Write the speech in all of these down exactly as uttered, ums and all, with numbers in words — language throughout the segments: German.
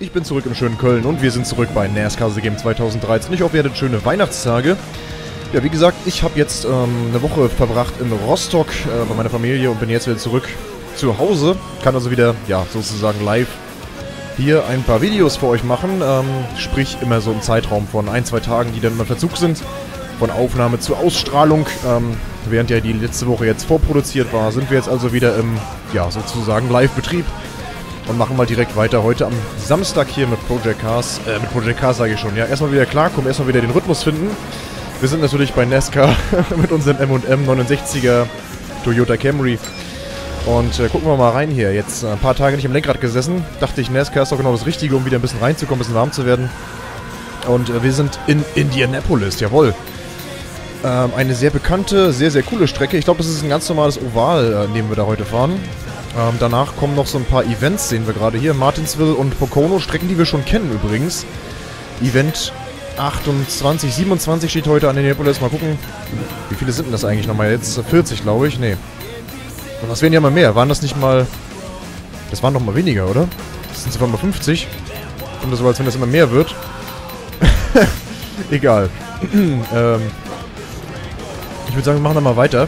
Ich bin zurück im schönen Köln und wir sind zurück bei NASCAR Game zwanzig dreizehn. Ich hoffe, ihr hattet schöne Weihnachtstage. Ja, wie gesagt, ich habe jetzt ähm, eine Woche verbracht in Rostock äh, bei meiner Familie und bin jetzt wieder zurück zu Hause. Kann also wieder, ja, sozusagen live hier ein paar Videos für euch machen. Ähm, sprich, immer so im Zeitraum von ein, zwei Tagen, die dann im Verzug sind. Von Aufnahme zur Ausstrahlung. Ähm, während ja die letzte Woche jetzt vorproduziert war, sind wir jetzt also wieder im, ja, sozusagen Live-Betrieb. Und machen mal direkt weiter heute am Samstag hier mit Project Cars. Äh, mit Project Cars sage ich schon. Ja, erstmal wieder klarkommen, erstmal wieder den Rhythmus finden. Wir sind natürlich bei NASCAR mit unserem M und M neunundsechziger Toyota Camry. Und äh, gucken wir mal rein hier. Jetzt äh, ein paar Tage nicht im Lenkrad gesessen. Dachte ich, NASCAR ist doch genau das Richtige, um wieder ein bisschen reinzukommen, ein bisschen warm zu werden. Und äh, wir sind in Indianapolis, jawohl. Ähm, eine sehr bekannte, sehr, sehr coole Strecke. Ich glaube, das ist ein ganz normales Oval, äh, neben wir da heute fahren. Ähm, danach kommen noch so ein paar Events, sehen wir gerade hier. Martinsville und Pocono, Strecken, die wir schon kennen übrigens. Event achtundzwanzig, siebenundzwanzig steht heute an den Indianapolis. Mal gucken, wie viele sind denn das eigentlich nochmal jetzt? vierzig, glaube ich. Nee. Und das wären ja mal mehr. Waren das nicht mal... Das waren doch mal weniger, oder? Das sind sogar mal fünfzig. Kommt das so, als wenn das immer mehr wird. Egal. ähm, ich würde sagen, wir machen da mal weiter.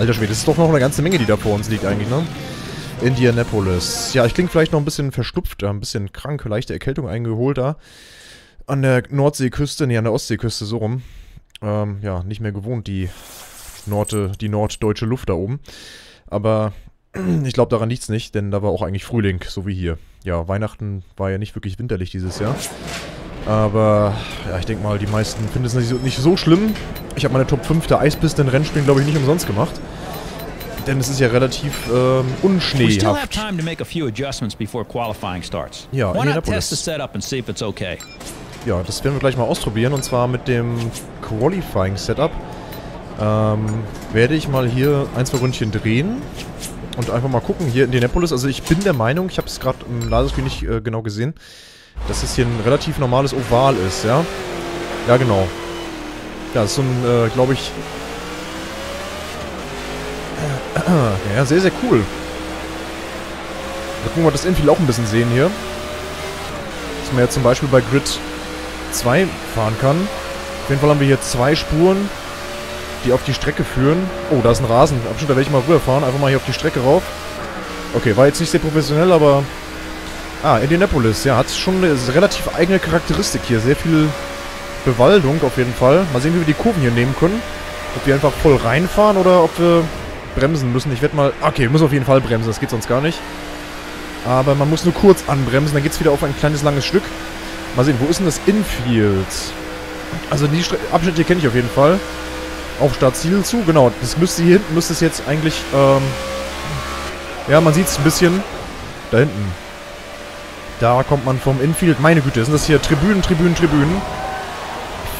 Alter Schwede, das ist doch noch eine ganze Menge, die da vor uns liegt eigentlich, ne? Indianapolis. Ja, ich klinge vielleicht noch ein bisschen verschnupft, ein bisschen krank, leichte Erkältung eingeholt da. An der Nordseeküste, nee, an der Ostseeküste, so rum. Ähm, ja, nicht mehr gewohnt, die, Norde, die norddeutsche Luft da oben. Aber ich glaube, daran liegt es nicht, denn da war auch eigentlich Frühling, so wie hier. Ja, Weihnachten war ja nicht wirklich winterlich dieses Jahr. Aber, ja, ich denke mal, die meisten finden es nicht so, nicht so schlimm. Ich habe meine Top fünf der Eispiste in Rennspielen, glaube ich, nicht umsonst gemacht. Denn es ist ja relativ ähm, unschneehaft. Ja, Indianapolis. Ja, das werden wir gleich mal ausprobieren. Und zwar mit dem Qualifying-Setup ähm, werde ich mal hier ein, zwei Ründchen drehen. Und einfach mal gucken. Hier in Indianapolis. Also ich bin der Meinung, ich habe es gerade im Ladescreen nicht äh, genau gesehen, dass es hier ein relativ normales Oval ist, ja? Ja, genau. Ja, das ist so ein, äh, glaube ich... Ja, sehr, sehr cool. Da gucken wir das Infield auch ein bisschen sehen hier. Dass man jetzt zum Beispiel bei Grid zwei fahren kann. Auf jeden Fall haben wir hier zwei Spuren, die auf die Strecke führen. Oh, da ist ein Rasen. Abschnitt, da werde ich mal rüberfahren. Einfach mal hier auf die Strecke rauf. Okay, war jetzt nicht sehr professionell, aber... Ah, Indianapolis. Ja, hat schon eine relativ eigene Charakteristik hier. Sehr viel Bewaldung auf jeden Fall. Mal sehen, wie wir die Kurven hier nehmen können. Ob wir einfach voll reinfahren oder ob wir... bremsen müssen. Ich werde mal... Okay, wir müssen auf jeden Fall bremsen. Das geht sonst gar nicht. Aber man muss nur kurz anbremsen. Dann geht es wieder auf ein kleines, langes Stück. Mal sehen, wo ist denn das Infield? Also die Abschnitte hier kenne ich auf jeden Fall. Auf Startziel zu. Genau, das müsste hier hinten, müsste es jetzt eigentlich... Ähm ja, man sieht es ein bisschen. Da hinten. Da kommt man vom Infield. Meine Güte, sind das hier Tribünen, Tribünen, Tribünen.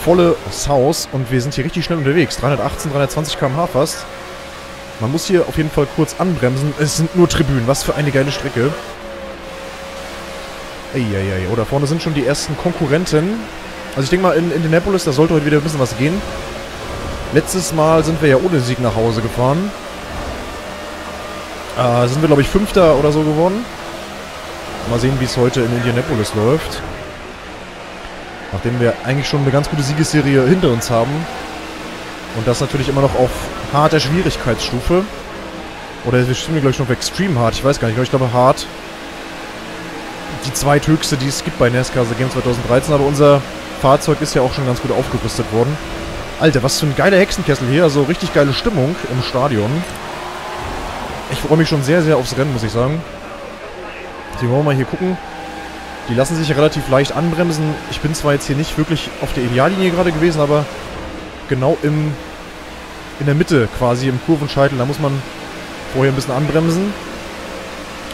Volles Haus. Und wir sind hier richtig schnell unterwegs. dreihundertachtzehn, dreihundertzwanzig Kilometer pro Stunde fast. Man muss hier auf jeden Fall kurz anbremsen. Es sind nur Tribünen. Was für eine geile Strecke. Eieiei. Oh, da vorne sind schon die ersten Konkurrenten. Also ich denke mal, in Indianapolis, da sollte heute wieder ein bisschen was gehen. Letztes Mal sind wir ja ohne Sieg nach Hause gefahren. Äh, sind wir, glaube ich, Fünfter oder so geworden. Mal sehen, wie es heute in Indianapolis läuft. Nachdem wir eigentlich schon eine ganz gute Siegesserie hinter uns haben. Und das natürlich immer noch auf harter Schwierigkeitsstufe. Oder wir stehen, glaube ich, schon auf Extreme Hard. Ich weiß gar nicht. Ich glaube, Hard. Die zweithöchste, die es gibt bei NASCAR Game zwanzig dreizehn. Aber unser Fahrzeug ist ja auch schon ganz gut aufgerüstet worden. Alter, was für ein geiler Hexenkessel hier. Also richtig geile Stimmung im Stadion. Ich freue mich schon sehr, sehr aufs Rennen, muss ich sagen. Deswegen wollen wir mal hier gucken. Die lassen sich relativ leicht anbremsen. Ich bin zwar jetzt hier nicht wirklich auf der Ideallinie gerade gewesen, aber... genau im, in der Mitte quasi, im Kurvenscheitel. Da muss man vorher ein bisschen anbremsen.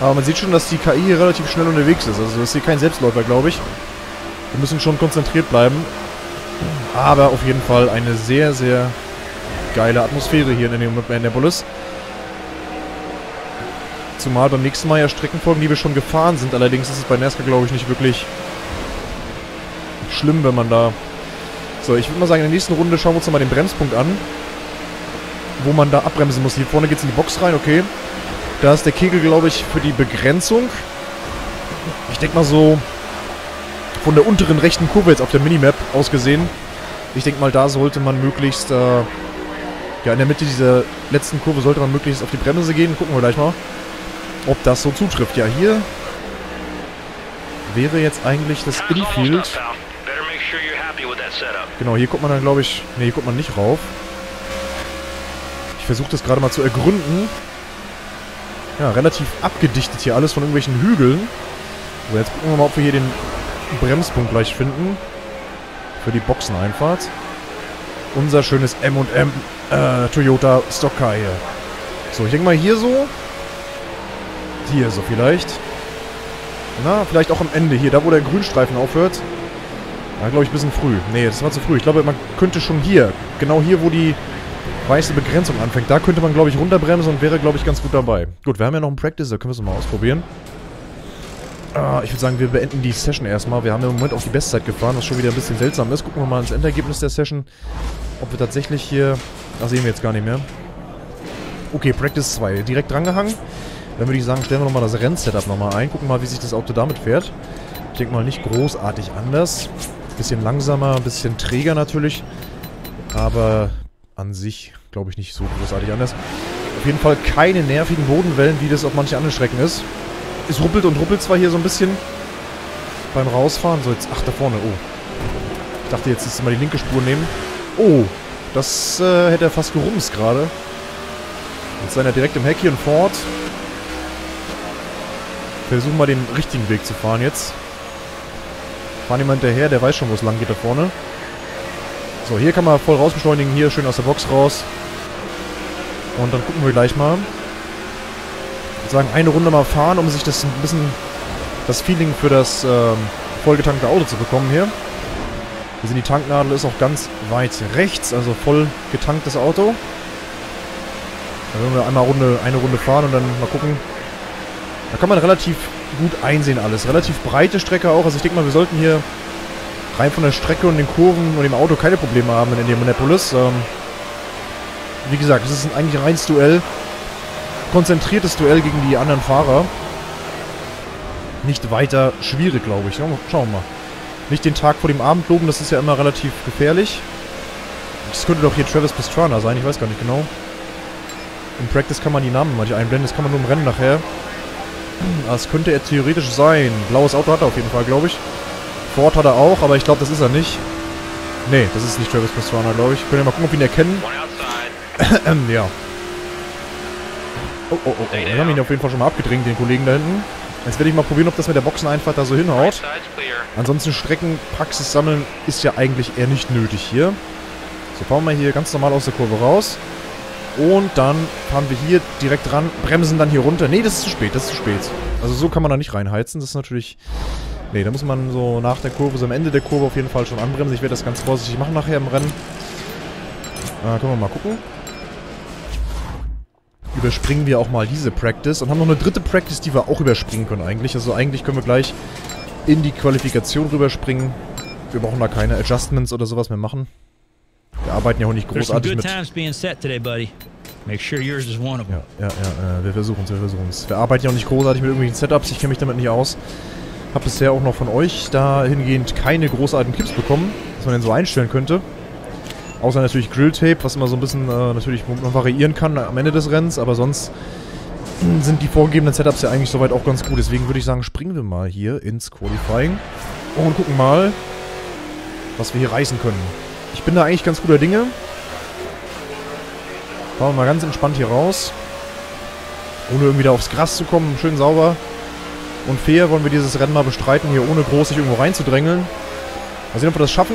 Aber man sieht schon, dass die K I hier relativ schnell unterwegs ist. Also das ist hier kein Selbstläufer, glaube ich. Wir müssen schon konzentriert bleiben. Aber auf jeden Fall eine sehr, sehr geile Atmosphäre hier in Indianapolis. Zumal beim nächsten Mal ja Strecken folgen, die wir schon gefahren sind. Allerdings ist es bei NASCAR, glaube ich, nicht wirklich schlimm, wenn man da... So, ich würde mal sagen, in der nächsten Runde schauen wir uns nochmal den Bremspunkt an. Wo man da abbremsen muss. Hier vorne geht es in die Box rein, okay. Da ist der Kegel, glaube ich, für die Begrenzung. Ich denke mal so von der unteren rechten Kurve jetzt auf der Minimap aus gesehen. Ich denke mal, da sollte man möglichst, äh, ja, in der Mitte dieser letzten Kurve sollte man möglichst auf die Bremse gehen. Gucken wir gleich mal, ob das so zutrifft. Ja, hier wäre jetzt eigentlich das Infield. Genau, hier guckt man dann, glaube ich, ne, hier guckt man nicht rauf. Ich versuche das gerade mal zu ergründen. Ja, relativ abgedichtet hier alles von irgendwelchen Hügeln. So, jetzt gucken wir mal, ob wir hier den Bremspunkt gleich finden. Für die Boxeneinfahrt. Unser schönes M und M äh, Toyota Stockcar hier. So, ich denke mal hier so. Hier so vielleicht. Na, vielleicht auch am Ende hier, da wo der Grünstreifen aufhört. Da glaube ich ein bisschen früh. Nee, das war zu früh. Ich glaube, man könnte schon hier, genau hier, wo die weiße Begrenzung anfängt, da könnte man, glaube ich, runterbremsen und wäre, glaube ich, ganz gut dabei. Gut, wir haben ja noch einen Practice, da können wir es mal ausprobieren. Ah, ich würde sagen, wir beenden die Session erstmal. Wir haben im Moment auf die Bestzeit gefahren, was schon wieder ein bisschen seltsam ist. Gucken wir mal ins Endergebnis der Session, ob wir tatsächlich hier... Das sehen wir jetzt gar nicht mehr. Okay, Practice zwei, direkt drangehangen. Dann würde ich sagen, stellen wir nochmal das Rennsetup nochmal ein. Gucken mal, wie sich das Auto damit fährt. Ich denke mal, nicht großartig anders. Bisschen langsamer, bisschen träger natürlich. Aber an sich, glaube ich, nicht so großartig anders. Auf jeden Fall keine nervigen Bodenwellen, wie das auf manchen anderen Strecken ist. Es ruppelt und ruppelt zwar hier so ein bisschen beim Rausfahren. So, jetzt, ach, da vorne, oh. Ich dachte, jetzt ist mal die linke Spur nehmen. Oh, das äh, hätte er fast gerumst gerade. Jetzt sei er direkt im Heck hier und fort. Versuchen mal den richtigen Weg zu fahren jetzt. Fahren jemand hinterher, der weiß schon, wo es lang geht da vorne. So, hier kann man voll rausbeschleunigen, hier schön aus der Box raus. Und dann gucken wir gleich mal. Ich würde sagen, eine Runde mal fahren, um sich das ein bisschen, das Feeling für das ähm, vollgetankte Auto zu bekommen hier. Hier sind die Tanknadel, ist auch ganz weit rechts, also voll getanktes Auto. Dann werden wir einmal Runde, eine Runde fahren und dann mal gucken. Da kann man relativ gut einsehen alles. Relativ breite Strecke auch, also ich denke mal, wir sollten hier rein von der Strecke und den Kurven und dem Auto keine Probleme haben in Indianapolis. Ähm, wie gesagt, es ist ein eigentlich reines Duell. Konzentriertes Duell gegen die anderen Fahrer. Nicht weiter schwierig, glaube ich. Ja, schauen wir mal. Nicht den Tag vor dem Abend loben, das ist ja immer relativ gefährlich. Das könnte doch hier Travis Pastrana sein, ich weiß gar nicht genau. Im Practice kann man die Namen manchmal einblenden, das kann man nur im Rennen nachher. Das könnte er theoretisch sein. Blaues Auto hat er auf jeden Fall, glaube ich. Ford hat er auch, aber ich glaube, das ist er nicht. Nee, das ist nicht Travis Pastrana, glaube ich. Können wir mal gucken, ob wir ihn erkennen. Ja. Oh, oh, oh, oh. Wir haben ihn auf jeden Fall schon mal abgedrängt, den Kollegen da hinten. Jetzt werde ich mal probieren, ob das mit der Boxeneinfahrt da so hinhaut. Ansonsten Streckenpraxis sammeln ist ja eigentlich eher nicht nötig hier. So, fahren wir hier ganz normal aus der Kurve raus. Und dann fahren wir hier direkt ran, bremsen dann hier runter. Nee, das ist zu spät, das ist zu spät. Also so kann man da nicht reinheizen, das ist natürlich... Nee, da muss man so nach der Kurve, so am Ende der Kurve auf jeden Fall schon anbremsen. Ich werde das ganz vorsichtig machen nachher im Rennen. Äh, können wir mal gucken. Überspringen wir auch mal diese Practice und haben noch eine dritte Practice, die wir auch überspringen können eigentlich. Also eigentlich können wir gleich in die Qualifikation rüberspringen. Wir brauchen da keine Adjustments oder sowas mehr machen. Wir arbeiten ja auch nicht großartig mit. Ja, ja, ja, wir versuchen es, wir versuchen es. Wir arbeiten ja auch nicht großartig mit irgendwelchen Setups, ich kenne mich damit nicht aus. Habe bisher auch noch von euch dahingehend keine großartigen Tipps bekommen, was man denn so einstellen könnte. Außer natürlich Grilltape, was immer so ein bisschen äh, natürlich noch variieren kann am Ende des Rennens, aber sonst sind die vorgegebenen Setups ja eigentlich soweit auch ganz gut. Deswegen würde ich sagen, springen wir mal hier ins Qualifying und gucken mal, was wir hier reißen können. Ich bin da eigentlich ganz guter Dinge. Fahren wir mal ganz entspannt hier raus. Ohne irgendwie da aufs Gras zu kommen. Schön sauber und fair wollen wir dieses Rennen mal bestreiten. Hier ohne groß sich irgendwo reinzudrängeln. Mal sehen, ob wir das schaffen.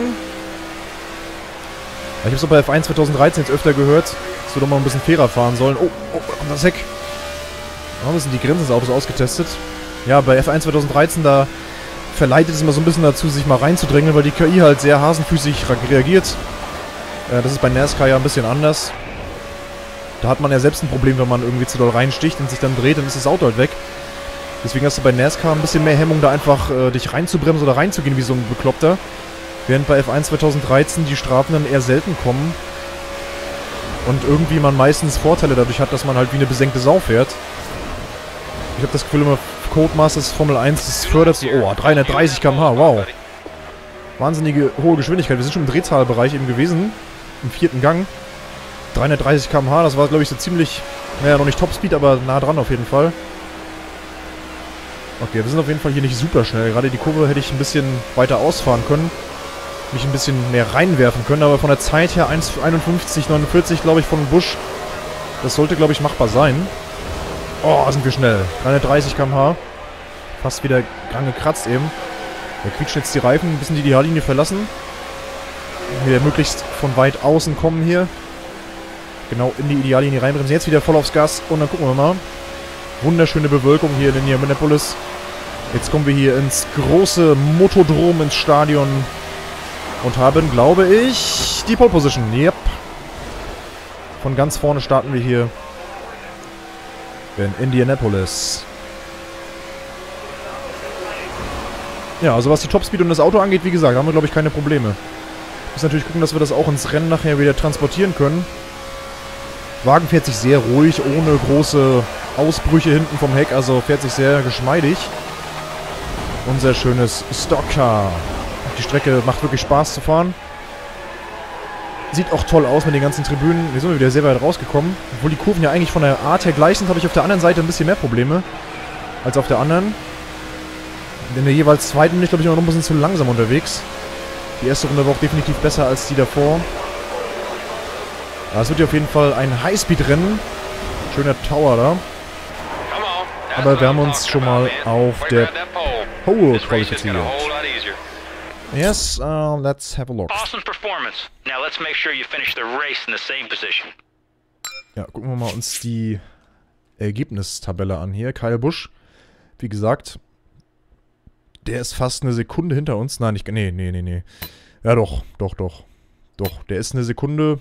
Ich habe es auch bei F eins zwanzig dreizehn jetzt öfter gehört, dass wir doch mal ein bisschen fairer fahren sollen. Oh, oh, da kommt das Heck. Da haben wir die Grenzen des Autos ausgetestet. Ja, bei F eins zwanzig dreizehn, da verleitet es immer so ein bisschen dazu, sich mal reinzudrängeln, weil die K I halt sehr hasenfüßig reagiert. Äh, das ist bei NASCAR ja ein bisschen anders. Da hat man ja selbst ein Problem, wenn man irgendwie zu doll reinsticht und sich dann dreht, dann ist das Auto halt weg. Deswegen hast du bei NASCAR ein bisschen mehr Hemmung, da einfach äh, dich reinzubremsen oder reinzugehen wie so ein Bekloppter. Während bei F eins zwanzig dreizehn die Strafen dann eher selten kommen. Und irgendwie man meistens Vorteile dadurch hat, dass man halt wie eine besenkte Sau fährt. Ich habe das Gefühl immer, Codemasters Formel eins, das fördert so, oh, dreihundertdreißig Kilometer pro Stunde, wow. Wahnsinnige hohe Geschwindigkeit. Wir sind schon im Drehzahlbereich eben gewesen. Im vierten Gang. dreihundertdreißig Kilometer pro Stunde. Das war, glaube ich, so ziemlich... Naja, noch nicht Topspeed, aber nah dran auf jeden Fall. Okay, wir sind auf jeden Fall hier nicht super schnell. Gerade die Kurve hätte ich ein bisschen weiter ausfahren können. Mich ein bisschen mehr reinwerfen können. Aber von der Zeit her einundfünfzig neunundvierzig, glaube ich, von Busch. Das sollte, glaube ich, machbar sein. Oh, sind wir schnell. dreihundertdreißig Kilometer pro Stunde. Fast wieder dran gekratzt eben. Wir quietschen jetzt die Reifen, müssen die die H-Linie verlassen. Wieder möglichst von weit außen kommen hier. Genau in die Ideallinie reinbremsen. Jetzt wieder voll aufs Gas und dann gucken wir mal. Wunderschöne Bewölkung hier in Indianapolis. Jetzt kommen wir hier ins große Motodrom, ins Stadion. Und haben, glaube ich, die Pole Position. Yep. Von ganz vorne starten wir hier in Indianapolis. Ja, also was die Topspeed und das Auto angeht, wie gesagt, haben wir, glaube ich, keine Probleme. Müssen natürlich gucken, dass wir das auch ins Rennen nachher wieder transportieren können. Wagen fährt sich sehr ruhig, ohne große Ausbrüche hinten vom Heck, also fährt sich sehr geschmeidig. Unser schönes Stockcar. Die Strecke macht wirklich Spaß zu fahren. Sieht auch toll aus mit den ganzen Tribünen. Hier sind wir wieder sehr weit rausgekommen. Obwohl die Kurven ja eigentlich von der Art her gleich sind, habe ich auf der anderen Seite ein bisschen mehr Probleme als auf der anderen. In der jeweils zweiten bin ich, glaube ich, noch ein bisschen zu langsam unterwegs. Die erste Runde war auch definitiv besser als die davor. Ja, es wird hier auf jeden Fall ein Highspeed-Rennen. Schöner Tower da. Aber wir haben uns schon mal auf der Pole qualifiziert. Yes, uh, let's have a look. Ja, gucken wir mal uns die Ergebnistabelle an hier. Kyle Busch, wie gesagt, der ist fast eine Sekunde hinter uns. Nein, ich... Nee, nee, nee, nee. Ja, doch, doch, doch. Doch, der ist eine Sekunde...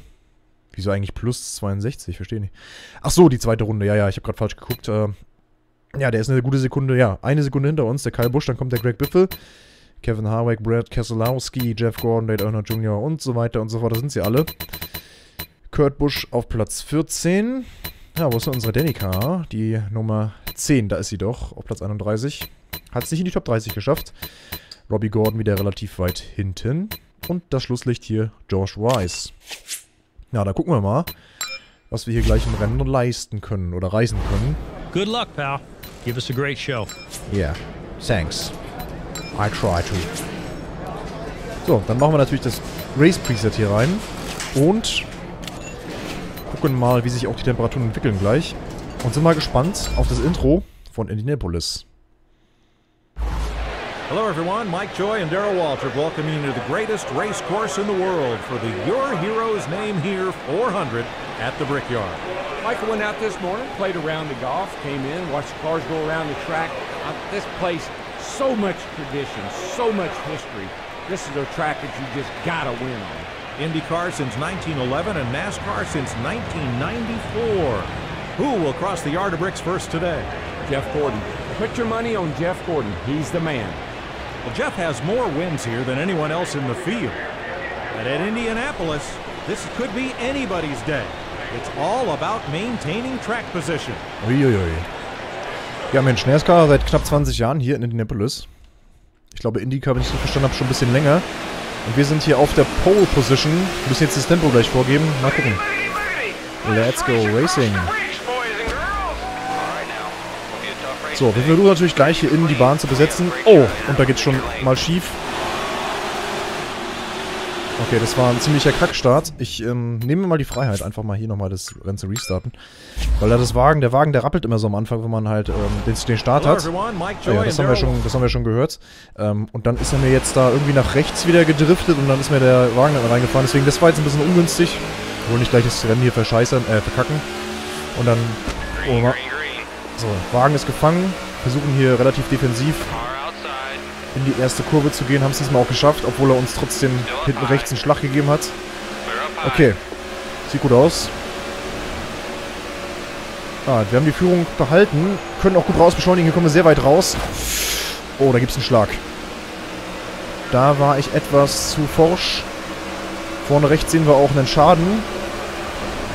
Wieso eigentlich plus zweiundsechzig? Verstehe nicht. Ach so, die zweite Runde. Ja, ja, ich habe gerade falsch geguckt. Äh, ja, der ist eine gute Sekunde. Ja, eine Sekunde hinter uns. Der Kyle Busch, dann kommt der Greg Biffle. Kevin Harvick, Brad Keselowski, Jeff Gordon, Dale Earnhardt Junior und so weiter und so fort. Da sind sie alle. Kurt Busch auf Platz vierzehn. Ja, wo ist denn unsere Danica? Die Nummer zehn, da ist sie doch. Auf Platz einunddreißig. Hat es nicht in die Top dreißig geschafft. Robbie Gordon wieder relativ weit hinten. Und das Schlusslicht hier, George Rice. Na, ja, da gucken wir mal, was wir hier gleich im Rennen leisten können oder reißen können. Good luck, pal. Give us a great show. Yeah, thanks. I try to. So, dann machen wir natürlich das Race Preset hier rein und gucken mal, wie sich auch die Temperaturen entwickeln gleich. Und sind mal gespannt auf das Intro von Indianapolis. Hello everyone, Mike Joy and Darrell Waltrip welcoming you to the greatest race course in the world for the Your Heroes Name Here four hundred at the Brickyard. Michael went out this morning, played around the golf, came in, watched the cars go around the track. Uh, this place, so much tradition, so much history. This is a track that you just gotta win on. IndyCar since nineteen eleven and NASCAR since nineteen ninety-four. Who will cross the Yard of Bricks first today? Jeff Gordon. Put your money on Jeff Gordon. He's the man. Well, Jeff has more wins here than anyone else in the field. But at Indianapolis, this could be anybody's day. It's all about maintaining track position. Uiuiui. Ja, Mensch, NASCAR seit knapp zwanzig Jahren hier in Indianapolis. Ich glaube, IndyCar, wenn ich es nicht verstanden habe, schon ein bisschen länger. Und wir sind hier auf der Pole Position. Wir müssen jetzt das Tempo gleich vorgeben. Mal gucken. Let's go racing. So, wir versuchen natürlich gleich hier innen die Bahn zu besetzen. Oh, und da geht's schon mal schief. Okay, das war ein ziemlicher Kackstart. Ich ähm, nehme mir mal die Freiheit, einfach mal hier nochmal das Rennen zu restarten. Weil da das Wagen, der Wagen, der rappelt immer so am Anfang, wenn man halt ähm, den, den Start hat. Oh ja, das haben wir schon, das haben wir schon gehört. Ähm, und dann ist er mir jetzt da irgendwie nach rechts wieder gedriftet und dann ist mir der Wagen dann reingefahren. Deswegen, das war jetzt ein bisschen ungünstig. Ich will nicht gleich das Rennen hier verscheißern, äh, verkacken. Und dann... Oh, mal. So, Wagen ist gefangen. Versuchen hier relativ defensiv in die erste Kurve zu gehen. Haben es diesmal auch geschafft, obwohl er uns trotzdem hinten rechts einen Schlag gegeben hat. Okay. Sieht gut aus. Ah, wir haben die Führung behalten. Können auch gut raus beschleunigen. Hier kommen wir sehr weit raus. Oh, da gibt es einen Schlag. Da war ich etwas zu forsch. Vorne rechts sehen wir auch einen Schaden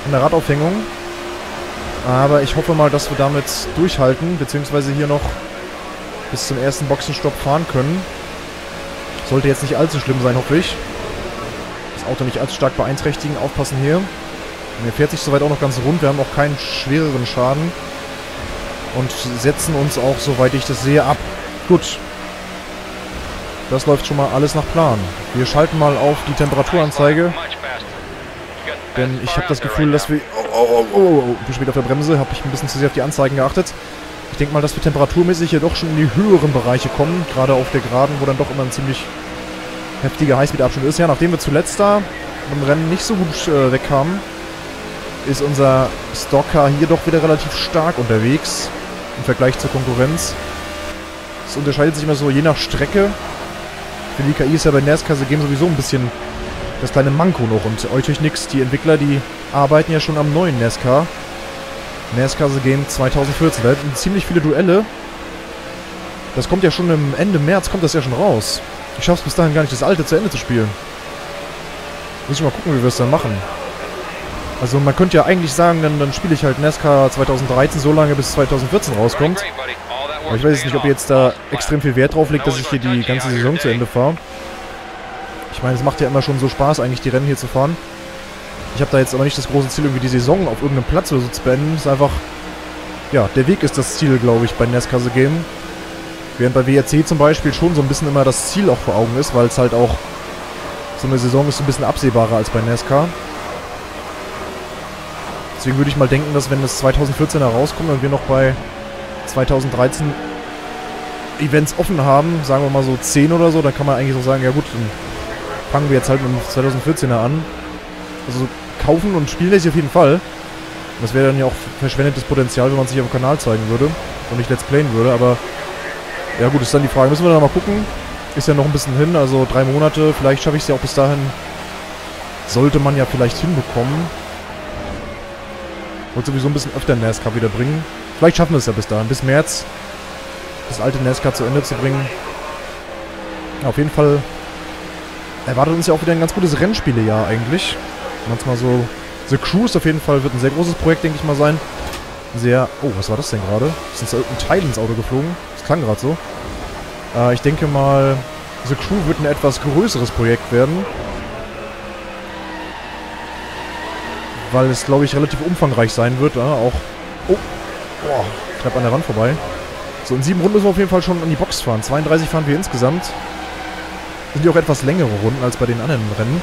in der Radaufhängung. Aber ich hoffe mal, dass wir damit durchhalten, beziehungsweise hier noch bis zum ersten Boxenstopp fahren können. Sollte jetzt nicht allzu schlimm sein, hoffe ich. Das Auto nicht allzu stark beeinträchtigen. Aufpassen hier. Und er fährt sich soweit auch noch ganz rund. Wir haben auch keinen schwereren Schaden. Und setzen uns auch, soweit ich das sehe, ab. Gut. Das läuft schon mal alles nach Plan. Wir schalten mal auf die Temperaturanzeige. Denn ich habe das Gefühl, dass wir... Oh, oh, oh, oh, oh. Bin schon wieder auf der Bremse. Habe ich ein bisschen zu sehr auf die Anzeigen geachtet. Ich denke mal, dass wir temperaturmäßig hier doch schon in die höheren Bereiche kommen. Gerade auf der Geraden, wo dann doch immer ein ziemlich heftiger Highspeed-Abschnitt ist. Ja, nachdem wir zuletzt da im Rennen nicht so gut äh, wegkamen, ist unser Stockcar hier doch wieder relativ stark unterwegs im Vergleich zur Konkurrenz. Es unterscheidet sich immer so je nach Strecke. Für die K I ist ja bei NASCAR, sie geben sowieso ein bisschen das kleine Manko noch. Und Eutechnix, die Entwickler, die arbeiten ja schon am neuen NASCAR. NASCAR The Game zwanzig vierzehn. Da hatten ziemlich viele Duelle. Das kommt ja schon im Ende März, kommt das ja schon raus. Ich schaff's bis dahin gar nicht, das alte zu Ende zu spielen. Muss ich mal gucken, wie wir es dann machen. Also man könnte ja eigentlich sagen, dann, dann spiele ich halt NASCAR zwanzig dreizehn so lange, bis zwanzig vierzehn rauskommt. Aber ich weiß jetzt nicht, ob ihr jetzt da extrem viel Wert drauf legt, dass ich hier die ganze Saison zu Ende fahre. Ich meine, es macht ja immer schon so Spaß, eigentlich die Rennen hier zu fahren. Ich habe da jetzt aber nicht das große Ziel, irgendwie die Saison auf irgendeinem Platz oder so zu beenden. Es ist einfach, ja, der Weg ist das Ziel, glaube ich, bei NASCAR The Game. Während bei W R C zum Beispiel schon so ein bisschen immer das Ziel auch vor Augen ist, weil es halt auch so eine Saison ist, ein bisschen absehbarer als bei NASCAR. Deswegen würde ich mal denken, dass wenn das zwanzig vierzehn herauskommt und wir noch bei zwanzig dreizehn Events offen haben, sagen wir mal so zehn oder so, dann kann man eigentlich so sagen, ja gut, dann fangen wir jetzt halt mit dem zwanzig vierzehner an. Also kaufen und spielen lässt sich auf jeden Fall. Das wäre dann ja auch verschwendetes Potenzial, wenn man sich auf dem Kanal zeigen würde und nicht Let's Playen würde, aber ja gut, ist dann die Frage. Müssen wir dann mal gucken. Ist ja noch ein bisschen hin, also drei Monate. Vielleicht schaffe ich es ja auch bis dahin. Sollte man ja vielleicht hinbekommen. Wollte sowieso ein bisschen öfter NASCAR wieder bringen. Vielleicht schaffen wir es ja bis dahin, bis März, das alte NASCAR zu Ende zu bringen. Ja, auf jeden Fall erwartet uns ja auch wieder ein ganz gutes Rennspielejahr eigentlich. Manchmal so... The Crew auf jeden Fall wird ein sehr großes Projekt, denke ich mal, sein. Sehr... Oh, was war das denn gerade? Ist uns irgendein Teil ins Auto geflogen? Das klang gerade so. Äh, ich denke mal, The Crew wird ein etwas größeres Projekt werden. Weil es, glaube ich, relativ umfangreich sein wird. Ja? Auch... Oh! Boah, knapp an der Wand vorbei. So, in sieben Runden müssen wir auf jeden Fall schon an die Box fahren. zweiunddreißig fahren wir insgesamt. Sind ja auch etwas längere Runden als bei den anderen Rennen.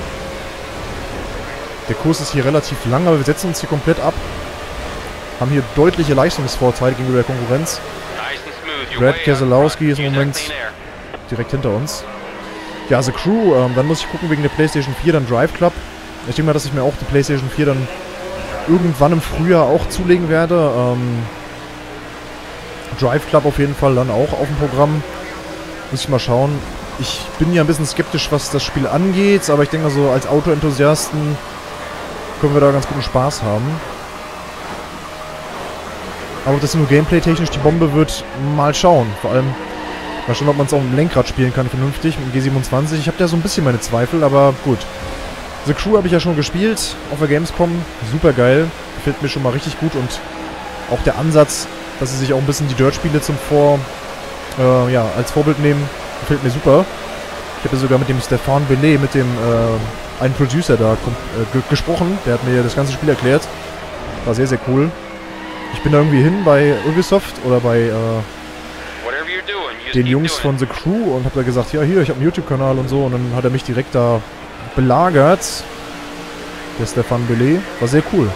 Der Kurs ist hier relativ lang, aber wir setzen uns hier komplett ab. Haben hier deutliche Leistungsvorteile gegenüber der Konkurrenz. Brad Keselowski ist im Moment direkt hinter uns. Ja, The Crew, ähm, dann muss ich gucken wegen der PlayStation vier, dann Drive Club. Ich denke mal, dass ich mir auch die PlayStation vier dann irgendwann im Frühjahr auch zulegen werde. Ähm, Drive Club auf jeden Fall dann auch auf dem Programm. Muss ich mal schauen. Ich bin ja ein bisschen skeptisch, was das Spiel angeht, aber ich denke mal so als Autoenthusiasten können wir da ganz guten Spaß haben. Aber ob das nur gameplay-technisch die Bombe wird, mal schauen. Vor allem, mal schauen, ob man es auch mit dem Lenkrad spielen kann, vernünftig, mit dem G siebenundzwanzig. Ich habe da so ein bisschen meine Zweifel, aber gut. The Crew habe ich ja schon gespielt, auf der Gamescom. Super geil, gefällt mir schon mal richtig gut. Und auch der Ansatz, dass sie sich auch ein bisschen die Dirt-Spiele zum Vor... Äh, ja, als Vorbild nehmen, gefällt mir super. Ich habe ja sogar mit dem Stéphane Bellet, mit dem... Äh, ein Producer da äh, gesprochen, der hat mir das ganze Spiel erklärt. War sehr, sehr cool. Ich bin da irgendwie hin bei Ubisoft oder bei äh, den Jungs von The Crew und hab da gesagt, ja hier, ich habe einen YouTube-Kanal und so, und dann hat er mich direkt da belagert. Der Stéphane Bellet. War sehr cool.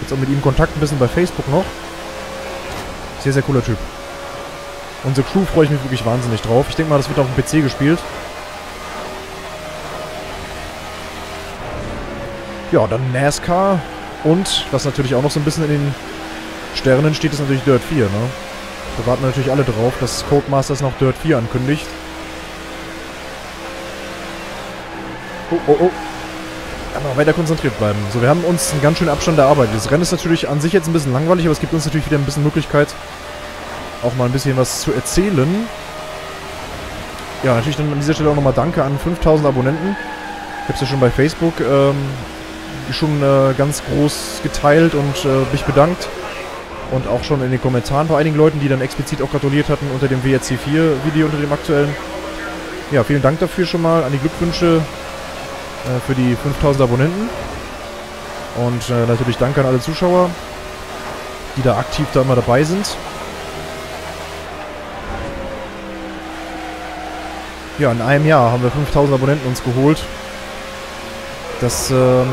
Jetzt auch mit ihm Kontakt ein bisschen bei Facebook noch. Sehr, sehr cooler Typ. Und The Crew freue ich mich wirklich wahnsinnig drauf. Ich denke mal, das wird auf dem P C gespielt. Ja, dann NASCAR und, was natürlich auch noch so ein bisschen in den Sternen steht, ist natürlich Dirt vier, ne? Da warten natürlich alle drauf, dass Codemasters noch Dirt vier ankündigt. Oh, oh, oh. Aber weiter konzentriert bleiben. So, wir haben uns einen ganz schönen Abstand erarbeitet. Das Rennen ist natürlich an sich jetzt ein bisschen langweilig, aber es gibt uns natürlich wieder ein bisschen Möglichkeit, auch mal ein bisschen was zu erzählen. Ja, natürlich dann an dieser Stelle auch nochmal Danke an fünftausend Abonnenten. Ich hab's ja schon bei Facebook, ähm... schon äh, ganz groß geteilt und äh, mich bedankt. Und auch schon in den Kommentaren bei einigen Leuten, die dann explizit auch gratuliert hatten unter dem W R C vier Video, unter dem aktuellen. Ja, vielen Dank dafür schon mal an die Glückwünsche äh, für die fünftausend Abonnenten. Und äh, natürlich danke an alle Zuschauer, die da aktiv da immer dabei sind. Ja, in einem Jahr haben wir fünftausend Abonnenten uns geholt. Das, ähm,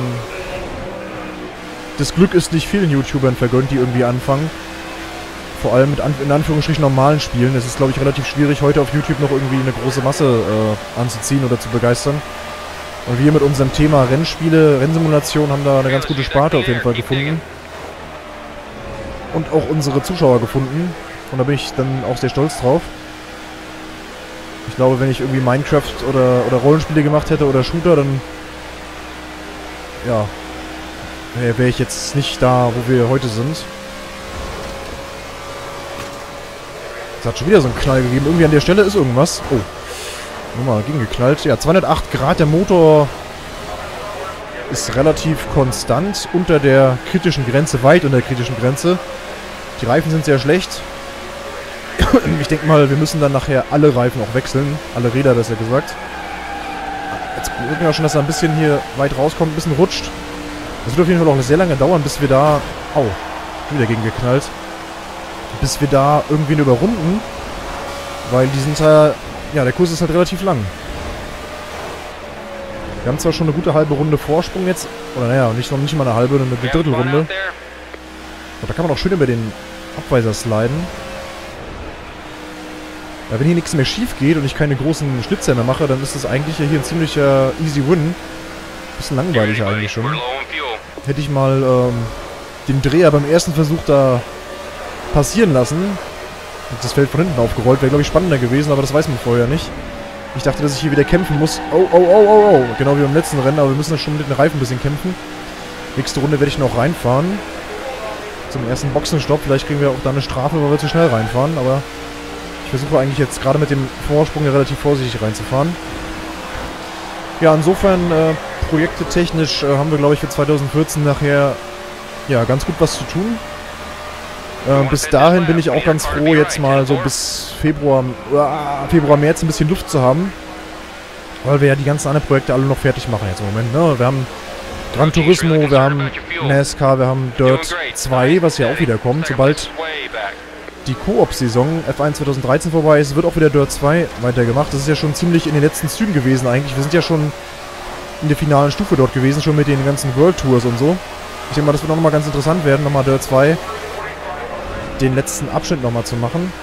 das Glück ist nicht vielen YouTubern vergönnt, die irgendwie anfangen. Vor allem mit, an, in Anführungsstrichen, normalen Spielen. Es ist, glaube ich, relativ schwierig, heute auf YouTube noch irgendwie eine große Masse äh, anzuziehen oder zu begeistern. Und wir mit unserem Thema Rennspiele, Rennsimulation haben da eine ganz gute Sparte auf jeden Fall gefunden. Und auch unsere Zuschauer gefunden. Und da bin ich dann auch sehr stolz drauf. Ich glaube, wenn ich irgendwie Minecraft oder, oder Rollenspiele gemacht hätte oder Shooter, dann ja, wäre ich jetzt nicht da, wo wir heute sind. Es hat schon wieder so einen Knall gegeben. Irgendwie an der Stelle ist irgendwas. Oh. Nochmal gegengeknallt. Ja, zweihundertacht Grad. Der Motor ist relativ konstant unter der kritischen Grenze, weit unter der kritischen Grenze. Die Reifen sind sehr schlecht. Ich denke mal, wir müssen dann nachher alle Reifen auch wechseln. Alle Räder, besser gesagt. Jetzt gucken wir schon, dass er ein bisschen hier weit rauskommt, ein bisschen rutscht. Das wird auf jeden Fall auch sehr lange dauern, bis wir da... Au, wieder gegengeknallt. Bis wir da irgendwie überrunden. Weil die sind ja... Ja, der Kurs ist halt relativ lang. Wir haben zwar schon eine gute halbe Runde Vorsprung jetzt. Oder naja, nicht, noch nicht mal eine halbe, eine Drittelrunde. Und da kann man auch schön über den Abweiser sliden. Ja, wenn hier nichts mehr schief geht und ich keine großen Schnitzer mehr mache, dann ist das eigentlich hier ein ziemlicher easy win. Bisschen langweilig eigentlich schon. Hätte ich mal ähm, den Dreher beim ersten Versuch da passieren lassen. Und das Feld von hinten aufgerollt. Wäre, glaube ich, spannender gewesen, aber das weiß man vorher nicht. Ich dachte, dass ich hier wieder kämpfen muss. Oh, oh, oh, oh, oh. Genau wie beim letzten Rennen, aber wir müssen schon mit den Reifen ein bisschen kämpfen. Nächste Runde werde ich noch reinfahren. Zum ersten Boxenstopp. Vielleicht kriegen wir auch da eine Strafe, weil wir zu schnell reinfahren, aber... Ich versuche eigentlich jetzt gerade mit dem Vorsprung hier relativ vorsichtig reinzufahren. Ja, insofern, äh, projektetechnisch äh, haben wir, glaube ich, für zweitausendvierzehn nachher ja ganz gut was zu tun. Äh, bis dahin bin ich auch ganz froh, jetzt mal so bis Februar, äh, Februar, März ein bisschen Luft zu haben. Weil wir ja die ganzen anderen Projekte alle noch fertig machen jetzt im Moment. Ne? Wir haben Gran Turismo, wir haben NASCAR, wir haben Dirt zwei, was ja auch wieder kommt, sobald... die Koop-Saison F eins zweitausenddreizehn vorbei ist, wird auch wieder Dirt zwei weitergemacht. Das ist ja schon ziemlich in den letzten Zügen gewesen eigentlich. Wir sind ja schon in der finalen Stufe dort gewesen, schon mit den ganzen World Tours und so. Ich denke mal, das wird auch nochmal ganz interessant werden, nochmal Dirt zwei den letzten Abschnitt nochmal zu machen.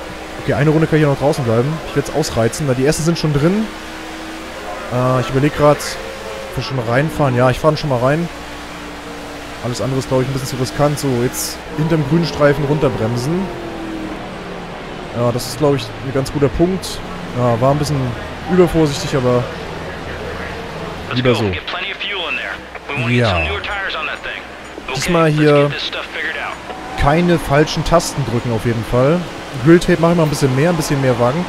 Okay, eine Runde kann ich ja noch draußen bleiben. Ich werde es ausreizen, weil die ersten sind schon drin. Äh, ich überlege gerade, ob wir schon mal reinfahren. Ja, ich fahre schon mal rein. Alles andere ist, glaube ich, ein bisschen zu riskant. So, jetzt hinterm grünen Streifen runterbremsen. Ja, das ist, glaube ich, ein ganz guter Punkt. Ja, war ein bisschen übervorsichtig, aber lieber so. Ja. Diesmal hier keine falschen Tasten drücken auf jeden Fall. Grilltape mache ich mal ein bisschen mehr, ein bisschen mehr Wagen.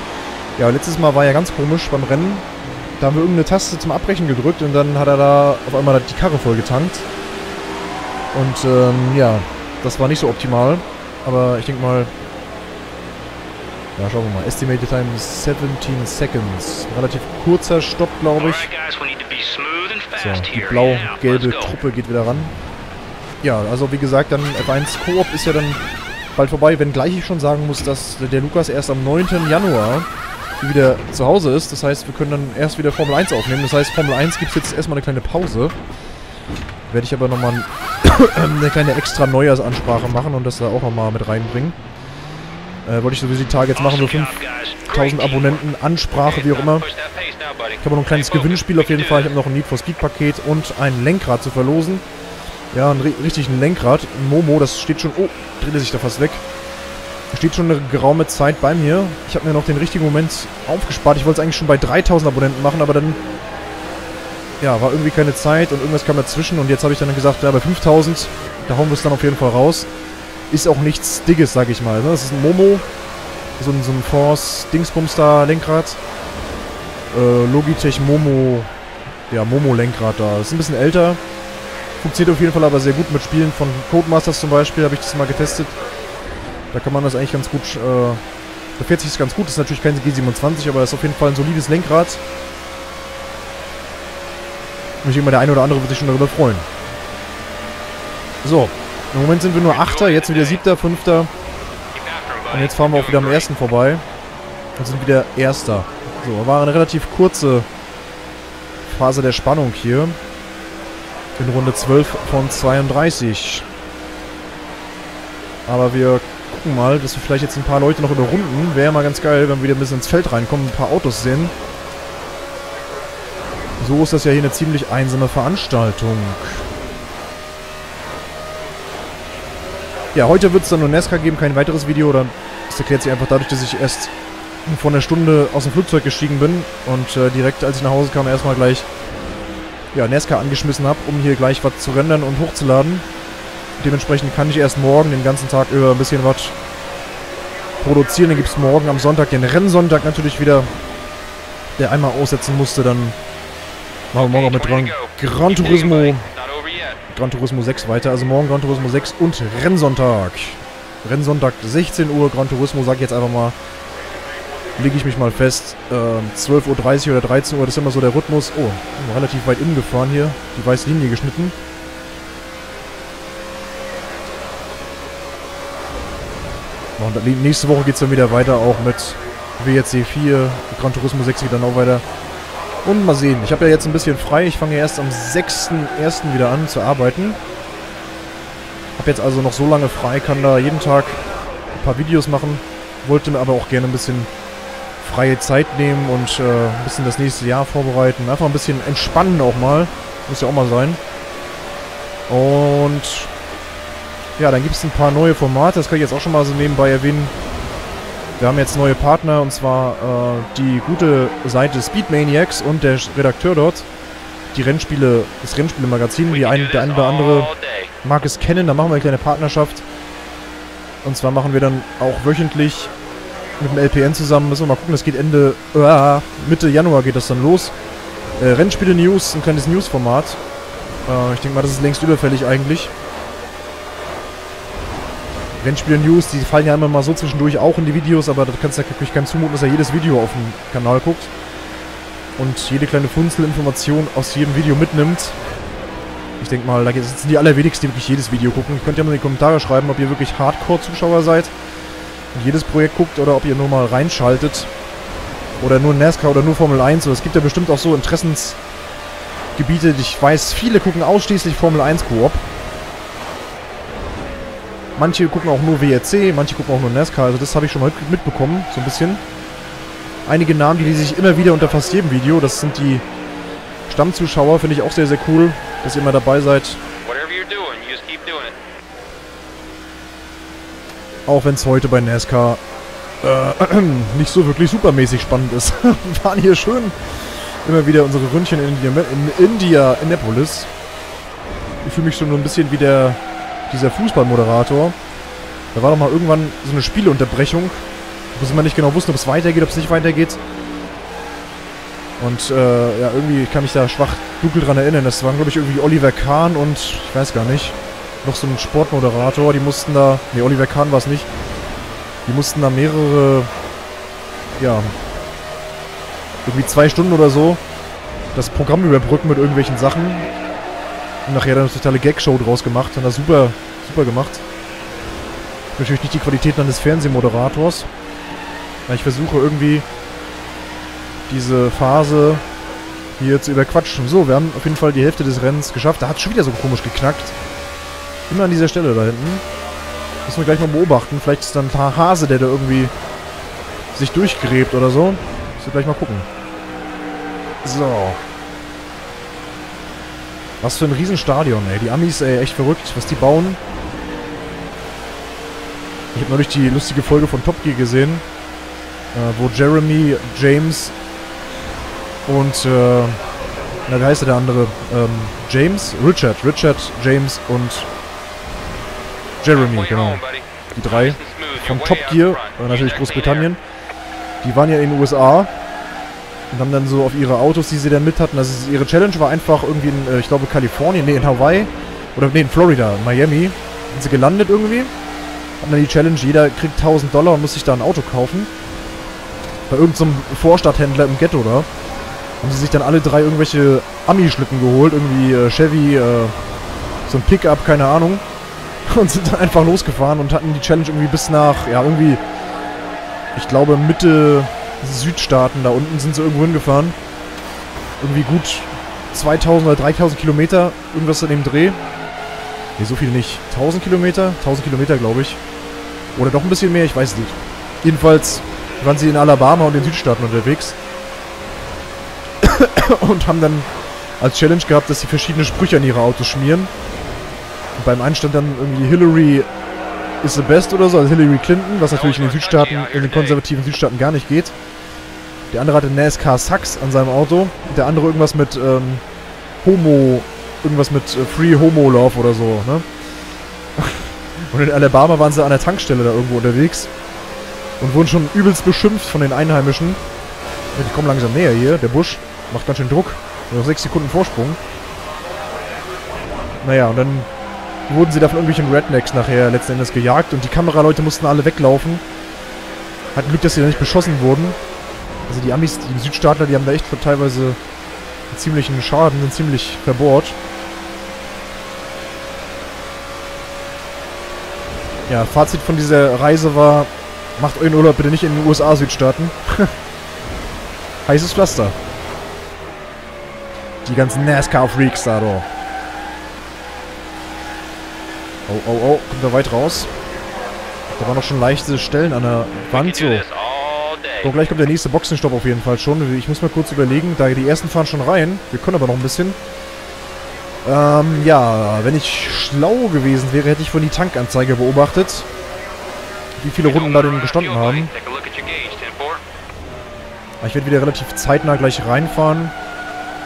Ja, letztes Mal war ja ganz komisch beim Rennen. Da haben wir irgendeine Taste zum Abbrechen gedrückt und dann hat er da auf einmal die Karre voll getankt. Und ähm, ja, das war nicht so optimal. Aber ich denke mal... Ja, schauen wir mal. Estimated time seventeen seconds. Relativ kurzer Stopp, glaube ich. So, die blau-gelbe Truppe geht wieder ran. Ja, also wie gesagt, dann F eins Koop ist ja dann bald vorbei, wenngleich ich schon sagen muss, dass der Lukas erst am neunten Januar wieder zu Hause ist. Das heißt, wir können dann erst wieder Formel eins aufnehmen. Das heißt, Formel eins gibt es jetzt erstmal eine kleine Pause. Werde ich aber nochmal eine kleine extra Neujahrsansprache machen und das da auch nochmal mit reinbringen. Äh, wollte ich sowieso die Tage jetzt machen, so fünftausend Abonnenten, Ansprache, wie auch immer. Ich habe noch ein kleines Gewinnspiel auf jeden Fall. Ich habe noch ein Need for Speed Paket und ein Lenkrad zu verlosen. Ja, einen richtigen Lenkrad. Ein Momo, das steht schon... Oh, dreht sich da fast weg. Steht schon eine geraume Zeit bei mir. Ich habe mir noch den richtigen Moment aufgespart. Ich wollte es eigentlich schon bei dreitausend Abonnenten machen, aber dann... Ja, war irgendwie keine Zeit und irgendwas kam dazwischen. Und jetzt habe ich dann gesagt, ja, bei fünftausend, da hauen wir es dann auf jeden Fall raus. Ist auch nichts Dickes, sag ich mal. Das ist ein Momo. So ein, so ein Force-Dingsbumster-Lenkrad. Äh, Logitech Momo. Ja, Momo-Lenkrad da. Ist ein bisschen älter. Funktioniert auf jeden Fall aber sehr gut mit Spielen von Codemasters zum Beispiel. Habe ich das mal getestet. Da kann man das eigentlich ganz gut äh, Der vierzig ist ganz gut, das ist natürlich kein G siebenundzwanzig, aber das ist auf jeden Fall ein solides Lenkrad. Und ich denke mal, der eine oder andere wird sich schon darüber freuen. So, im Moment sind wir nur Achter, jetzt wieder Siebter, Fünfter. Und jetzt fahren wir auch wieder am Ersten vorbei. Und sind wieder Erster. So, war eine relativ kurze Phase der Spannung hier. In Runde zwölf von zweiunddreißig. Aber wir gucken mal, dass wir vielleicht jetzt ein paar Leute noch überrunden. Wäre mal ganz geil, wenn wir wieder ein bisschen ins Feld reinkommen, ein paar Autos sehen. So ist das ja hier eine ziemlich einsame Veranstaltung. Ja, heute wird es dann nur NASCAR geben, kein weiteres Video. Dann, das erklärt sich einfach dadurch, dass ich erst vor einer Stunde aus dem Flugzeug gestiegen bin und äh, direkt, als ich nach Hause kam, erstmal gleich ja, NASCAR angeschmissen habe, um hier gleich was zu rendern und hochzuladen. Dementsprechend kann ich erst morgen den ganzen Tag über ein bisschen was produzieren. Dann gibt es morgen am Sonntag den Rennsonntag natürlich wieder, der einmal aussetzen musste. Dann machen wir morgen auch mit dran. Gran Turismo, Gran Turismo sechs weiter. Also morgen Gran Turismo sechs und Rennsonntag. Rennsonntag sechzehn Uhr, Gran Turismo, sag ich jetzt einfach mal, lege ich mich mal fest, äh, zwölf Uhr dreißig oder dreizehn Uhr, das ist immer so der Rhythmus. Oh, relativ weit innen gefahren hier, die weiße Linie geschnitten. Und nächste Woche geht es dann wieder weiter, auch mit W R C vier, Gran Turismo sechs geht dann auch weiter. Und mal sehen, ich habe ja jetzt ein bisschen frei, ich fange ja erst am sechsten ersten wieder an zu arbeiten. Habe jetzt also noch so lange frei, kann da jeden Tag ein paar Videos machen. Wollte mir aber auch gerne ein bisschen freie Zeit nehmen und äh, ein bisschen das nächste Jahr vorbereiten. Einfach ein bisschen entspannen auch mal. Muss ja auch mal sein. Und ja, dann gibt es ein paar neue Formate. Das kann ich jetzt auch schon mal so nebenbei erwähnen. Wir haben jetzt neue Partner, und zwar äh, die gute Seite Speedmaniacs und der Redakteur dort. Die Rennspiele, das Rennspiele-Magazin. Die ein, der eine oder andere mag es kennen. Da machen wir eine kleine Partnerschaft. Und zwar machen wir dann auch wöchentlich mit dem L P N zusammen. Müssen wir mal gucken, das geht Ende, äh, Mitte Januar geht das dann los. Äh, Rennspiele-News, ein kleines News-Format. Äh, ich denke mal, das ist längst überfällig eigentlich. Rennspiele-News, die fallen ja immer mal so zwischendurch auch in die Videos, aber da kannst du ja wirklich keinem zumuten, dass er jedes Video auf dem Kanal guckt. Und jede kleine Funzel-Information aus jedem Video mitnimmt. Ich denke mal, da sind die allerwenigsten, die wirklich jedes Video gucken. Könnt ihr mal in die Kommentare schreiben, ob ihr wirklich Hardcore-Zuschauer seid und jedes Projekt guckt oder ob ihr nur mal reinschaltet. Oder nur NASCAR oder nur Formel eins. Es gibt ja bestimmt auch so Interessensgebiete. Ich weiß, viele gucken ausschließlich Formel eins Koop. Manche gucken auch nur W R C, manche gucken auch nur NASCAR. Also das habe ich schon mal mitbekommen, so ein bisschen. Einige Namen, die lese ich immer wieder unter fast jedem Video. Das sind die Stammzuschauer, finde ich auch sehr, sehr cool, dass ihr immer dabei seid. Auch wenn es heute bei NASCAR äh, nicht so wirklich supermäßig spannend ist. Wir fahren hier schön immer wieder unsere Ründchen in, in India, Indianapolis. Ich fühle mich schon so ein bisschen wie der, dieser Fußballmoderator. Da war doch mal irgendwann so eine Spielunterbrechung, wo sie mal nicht genau wussten, ob es weitergeht, ob es nicht weitergeht. Und äh, ja, irgendwie kann ich da schwach dunkel dran erinnern. Das waren, glaube ich, irgendwie Oliver Kahn und, ich weiß gar nicht, noch so ein Sportmoderator. Die mussten da, nee, Oliver Kahn war es nicht. Die mussten da mehrere, ja, irgendwie zwei Stunden oder so das Programm überbrücken mit irgendwelchen Sachen. Und nachher dann eine totale Gag-Show draus gemacht. Haben das super, super gemacht. Natürlich nicht die Qualität eines Fernsehmoderators. Weil ich versuche irgendwie diese Phase hier zu überquatschen. So, wir haben auf jeden Fall die Hälfte des Rennens geschafft. Da hat es schon wieder so komisch geknackt. Immer an dieser Stelle da hinten. Müssen wir gleich mal beobachten. Vielleicht ist da ein paar Hase, der da irgendwie sich durchgräbt oder so. Müssen wir gleich mal gucken. So. Was für ein Riesenstadion, ey. Die Amis, ey, echt verrückt, was die bauen. Ich habe neulich die lustige Folge von Top Gear gesehen, äh, wo Jeremy, James und, äh, na, wie heißt der andere? Ähm, James? Richard. Richard, James und Jeremy, genau. Die drei von Top Gear, natürlich Großbritannien. Die waren ja in den U S A und haben dann so auf ihre Autos, die sie dann mit hatten, also ihre Challenge war einfach irgendwie in, ich glaube, Kalifornien, nee, in Hawaii, oder nee, in Florida, in Miami, sind sie gelandet irgendwie. Haben dann die Challenge, jeder kriegt tausend Dollar und muss sich da ein Auto kaufen. bei irgendeinem Vorstadthändler im Ghetto da. Haben sie sich dann alle drei irgendwelche Ami-Schlitten geholt, irgendwie äh, Chevy, äh, so ein Pickup, keine Ahnung. Und sind dann einfach losgefahren und hatten die Challenge irgendwie bis nach, ja irgendwie, ich glaube Mitte Südstaaten da unten sind sie irgendwo hingefahren. Irgendwie gut zweitausend oder dreitausend Kilometer, irgendwas in dem Dreh. Ne, so viel nicht. tausend Kilometer? tausend Kilometer, glaube ich. Oder doch ein bisschen mehr, ich weiß nicht. Jedenfalls waren sie in Alabama und den Südstaaten unterwegs. Und haben dann als Challenge gehabt, dass sie verschiedene Sprüche an ihre Autos schmieren. Und beim einen stand dann irgendwie Hillary is the best oder so, also Hillary Clinton, was natürlich in den Südstaaten, in den konservativen Südstaaten gar nicht geht. Der andere hatte NASCAR Sucks an seinem Auto. Der andere irgendwas mit ähm, Homo, irgendwas mit äh, Free Homo Love oder so, ne? Und in Alabama waren sie an der Tankstelle da irgendwo unterwegs und wurden schon übelst beschimpft von den Einheimischen. Ich komme langsam näher hier, der Busch macht ganz schön Druck. Nur noch sechs Sekunden Vorsprung. Naja, und dann wurden sie da von irgendwelchen Rednecks nachher letzten Endes gejagt und die Kameraleute mussten alle weglaufen. Hatten Glück, dass sie da nicht beschossen wurden. Also die Amis, die Südstaatler, die haben da echt teilweise einen ziemlichen Schaden, sind ziemlich verbohrt. Ja, Fazit von dieser Reise war, macht euren Urlaub bitte nicht in den U S A-Südstaaten. Heißes Pflaster. Die ganzen NASCAR-Freaks da, doch. Oh, oh, oh, kommt da weit raus. Da waren noch schon leichte Stellen an der Wand, so. So, gleich kommt der nächste Boxenstopp auf jeden Fall schon. Ich muss mal kurz überlegen, da die ersten fahren schon rein. Wir können aber noch ein bisschen. Ähm, ja, wenn ich schlau gewesen wäre, hätte ich von die Tankanzeige beobachtet. Wie viele Runden da denn gestanden haben. Aber ich werde wieder relativ zeitnah gleich reinfahren.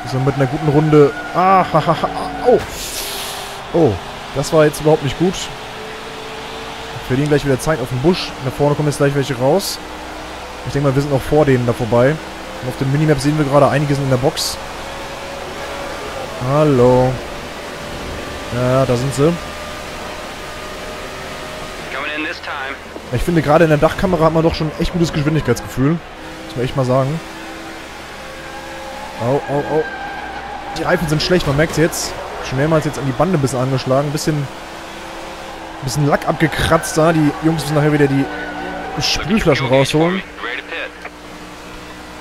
So, also mit einer guten Runde... Ah, ha, ha, ha, oh. Oh, das war jetzt überhaupt nicht gut. Wir verlieren gleich wieder Zeit auf den Busch. Da vorne kommen jetzt gleich welche raus. Ich denke mal, wir sind noch vor denen da vorbei. Und auf dem Minimap sehen wir gerade, einige sind in der Box. Hallo. Ja, da sind sie. Ich finde, gerade in der Dachkamera hat man doch schon echt gutes Geschwindigkeitsgefühl. Muss man echt mal sagen. Au, au, au. Die Reifen sind schlecht, man merkt es jetzt. Schon mehrmals jetzt an die Bande ein bisschen angeschlagen. Ein bisschen, bisschen Lack abgekratzt da. Die Jungs müssen nachher wieder die Sprühflaschen rausholen.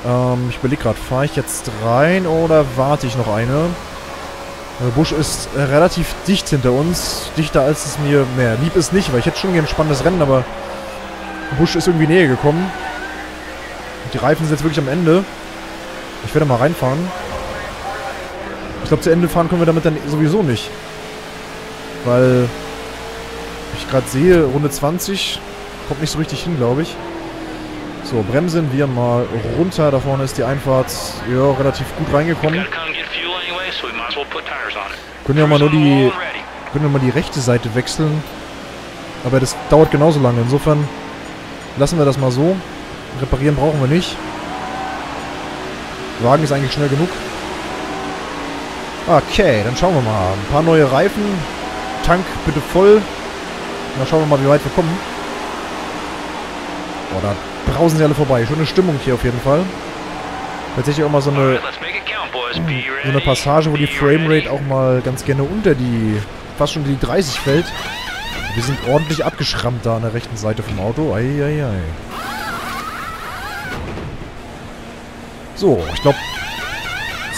Ähm, ich überlege gerade, fahre ich jetzt rein oder warte ich noch eine? Der Busch ist relativ dicht hinter uns. Dichter als es mir, naja, lieb ist nicht, weil ich hätte schon gerne ein spannendes Rennen, aber der Busch ist irgendwie näher gekommen. Und die Reifen sind jetzt wirklich am Ende. Ich werde mal reinfahren. Ich glaube, zu Ende fahren können wir damit dann sowieso nicht. Weil ich gerade sehe, Runde zwanzig... Kommt nicht so richtig hin, glaube ich. So, bremsen wir mal runter. Da vorne ist die Einfahrt ja relativ gut reingekommen. Können wir mal nur die, können wir mal die rechte Seite wechseln. Aber das dauert genauso lange. Insofern lassen wir das mal so. Reparieren brauchen wir nicht. Wagen ist eigentlich schnell genug. Okay, dann schauen wir mal. Ein paar neue Reifen. Tank bitte voll. Und dann schauen wir mal, wie weit wir kommen. Oh, da brausen sie alle vorbei. Schöne Stimmung hier auf jeden Fall. Tatsächlich auch mal so eine, so eine Passage, wo die Framerate auch mal ganz gerne unter die, fast schon die dreißig fällt. Wir sind ordentlich abgeschrammt da an der rechten Seite vom Auto. Eieiei. So, ich glaube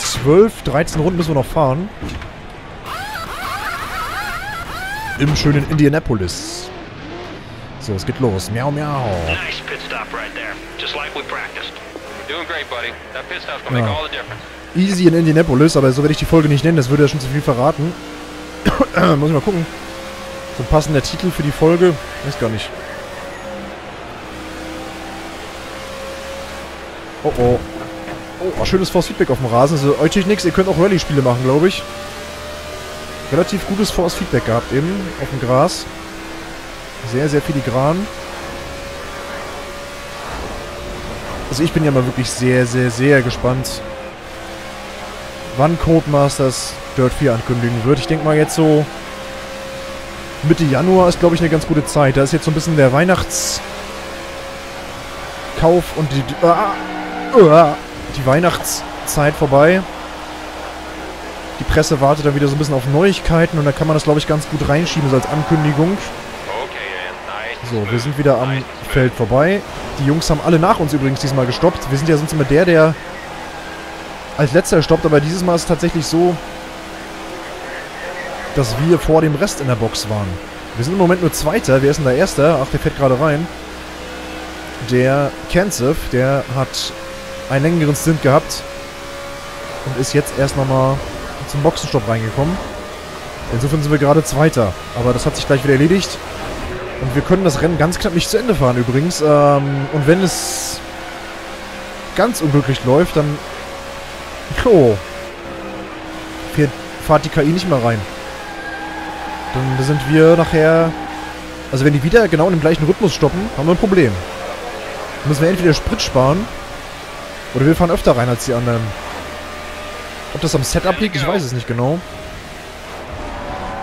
zwölf, dreizehn Runden müssen wir noch fahren. Im schönen Indianapolis. So, es geht los. Miau, miau. Ja. Easy in Indianapolis, aber so werde ich die Folge nicht nennen. Das würde ja schon zu viel verraten. Muss ich mal gucken. So ein passender Titel für die Folge. Weiß gar nicht. Oh, oh. Oh, schönes Force-Feedback auf dem Rasen. Also, euch nicht nix. Ihr könnt auch Rallye-Spiele machen, glaube ich. Relativ gutes Force-Feedback gehabt eben auf dem Gras. Sehr, sehr filigran. Also ich bin ja mal wirklich sehr, sehr, sehr gespannt, wann Codemasters Dirt vier ankündigen wird. Ich denke mal jetzt so Mitte Januar ist, glaube ich, eine ganz gute Zeit. Da ist jetzt so ein bisschen der Weihnachts... Verkauf und die, die, uh, uh, die Weihnachtszeit vorbei. Die Presse wartet da wieder so ein bisschen auf Neuigkeiten und da kann man das, glaube ich, ganz gut reinschieben, so als Ankündigung. So, wir sind wieder am Feld vorbei. Die Jungs haben alle nach uns übrigens diesmal gestoppt. Wir sind ja sonst immer der, der als letzter stoppt, aber dieses Mal ist es tatsächlich so, dass wir vor dem Rest in der Box waren. Wir sind im Moment nur Zweiter, wer ist denn der Erster? Ach, der fährt gerade rein. Der Kenseth, der hat einen längeren Stint gehabt und ist jetzt erst nochmal zum Boxenstopp reingekommen. Insofern sind wir gerade Zweiter, aber das hat sich gleich wieder erledigt. Und wir können das Rennen ganz knapp nicht zu Ende fahren übrigens. Ähm, und wenn es ganz unglücklich läuft, dann... Oh. Fährt, fahrt die K I nicht mehr rein. Dann sind wir nachher... Also wenn die wieder genau in dem gleichen Rhythmus stoppen, haben wir ein Problem. Dann müssen wir entweder Sprit sparen oder wir fahren öfter rein als die anderen. Ob das am Setup liegt, ich weiß es nicht genau.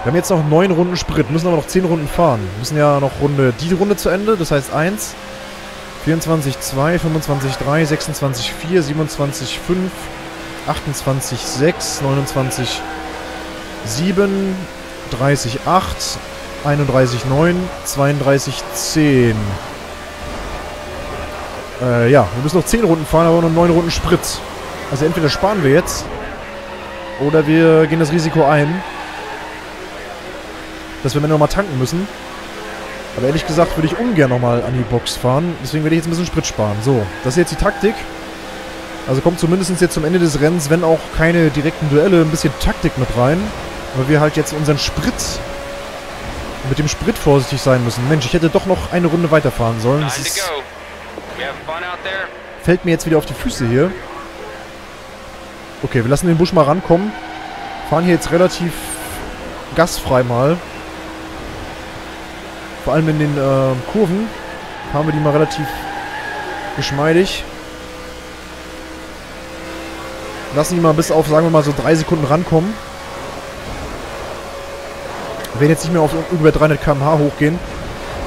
Wir haben jetzt noch neun Runden Sprit, müssen aber noch zehn Runden fahren. Wir müssen ja noch Runde, die Runde zu Ende, das heißt eins, vierundzwanzig, zwei, fünfundzwanzig, drei, sechsundzwanzig, vier, siebenundzwanzig, fünf, achtundzwanzig, sechs, neunundzwanzig, sieben, dreißig, acht, einunddreißig, neun, zweiunddreißig, zehn. Äh, ja, wir müssen noch zehn Runden fahren, aber noch neun Runden Sprit. Also entweder sparen wir jetzt oder wir gehen das Risiko ein, dass wir nochmal tanken müssen. Aber ehrlich gesagt würde ich ungern nochmal an die Box fahren. Deswegen werde ich jetzt ein bisschen Sprit sparen. So, das ist jetzt die Taktik. Also kommt zumindest jetzt zum Ende des Rennens, wenn auch keine direkten Duelle, ein bisschen Taktik mit rein. Weil wir halt jetzt unseren Sprit, mit dem Sprit vorsichtig sein müssen. Mensch, ich hätte doch noch eine Runde weiterfahren sollen. Das ist, fällt mir jetzt wieder auf die Füße hier. Okay, wir lassen den Busch mal rankommen. Fahren hier jetzt relativ gasfrei mal. Vor allem in den äh, Kurven haben wir die mal relativ geschmeidig. Lassen die mal bis auf, sagen wir mal, so drei Sekunden rankommen. Wir werden jetzt nicht mehr auf über dreihundert Kilometer pro Stunde hochgehen.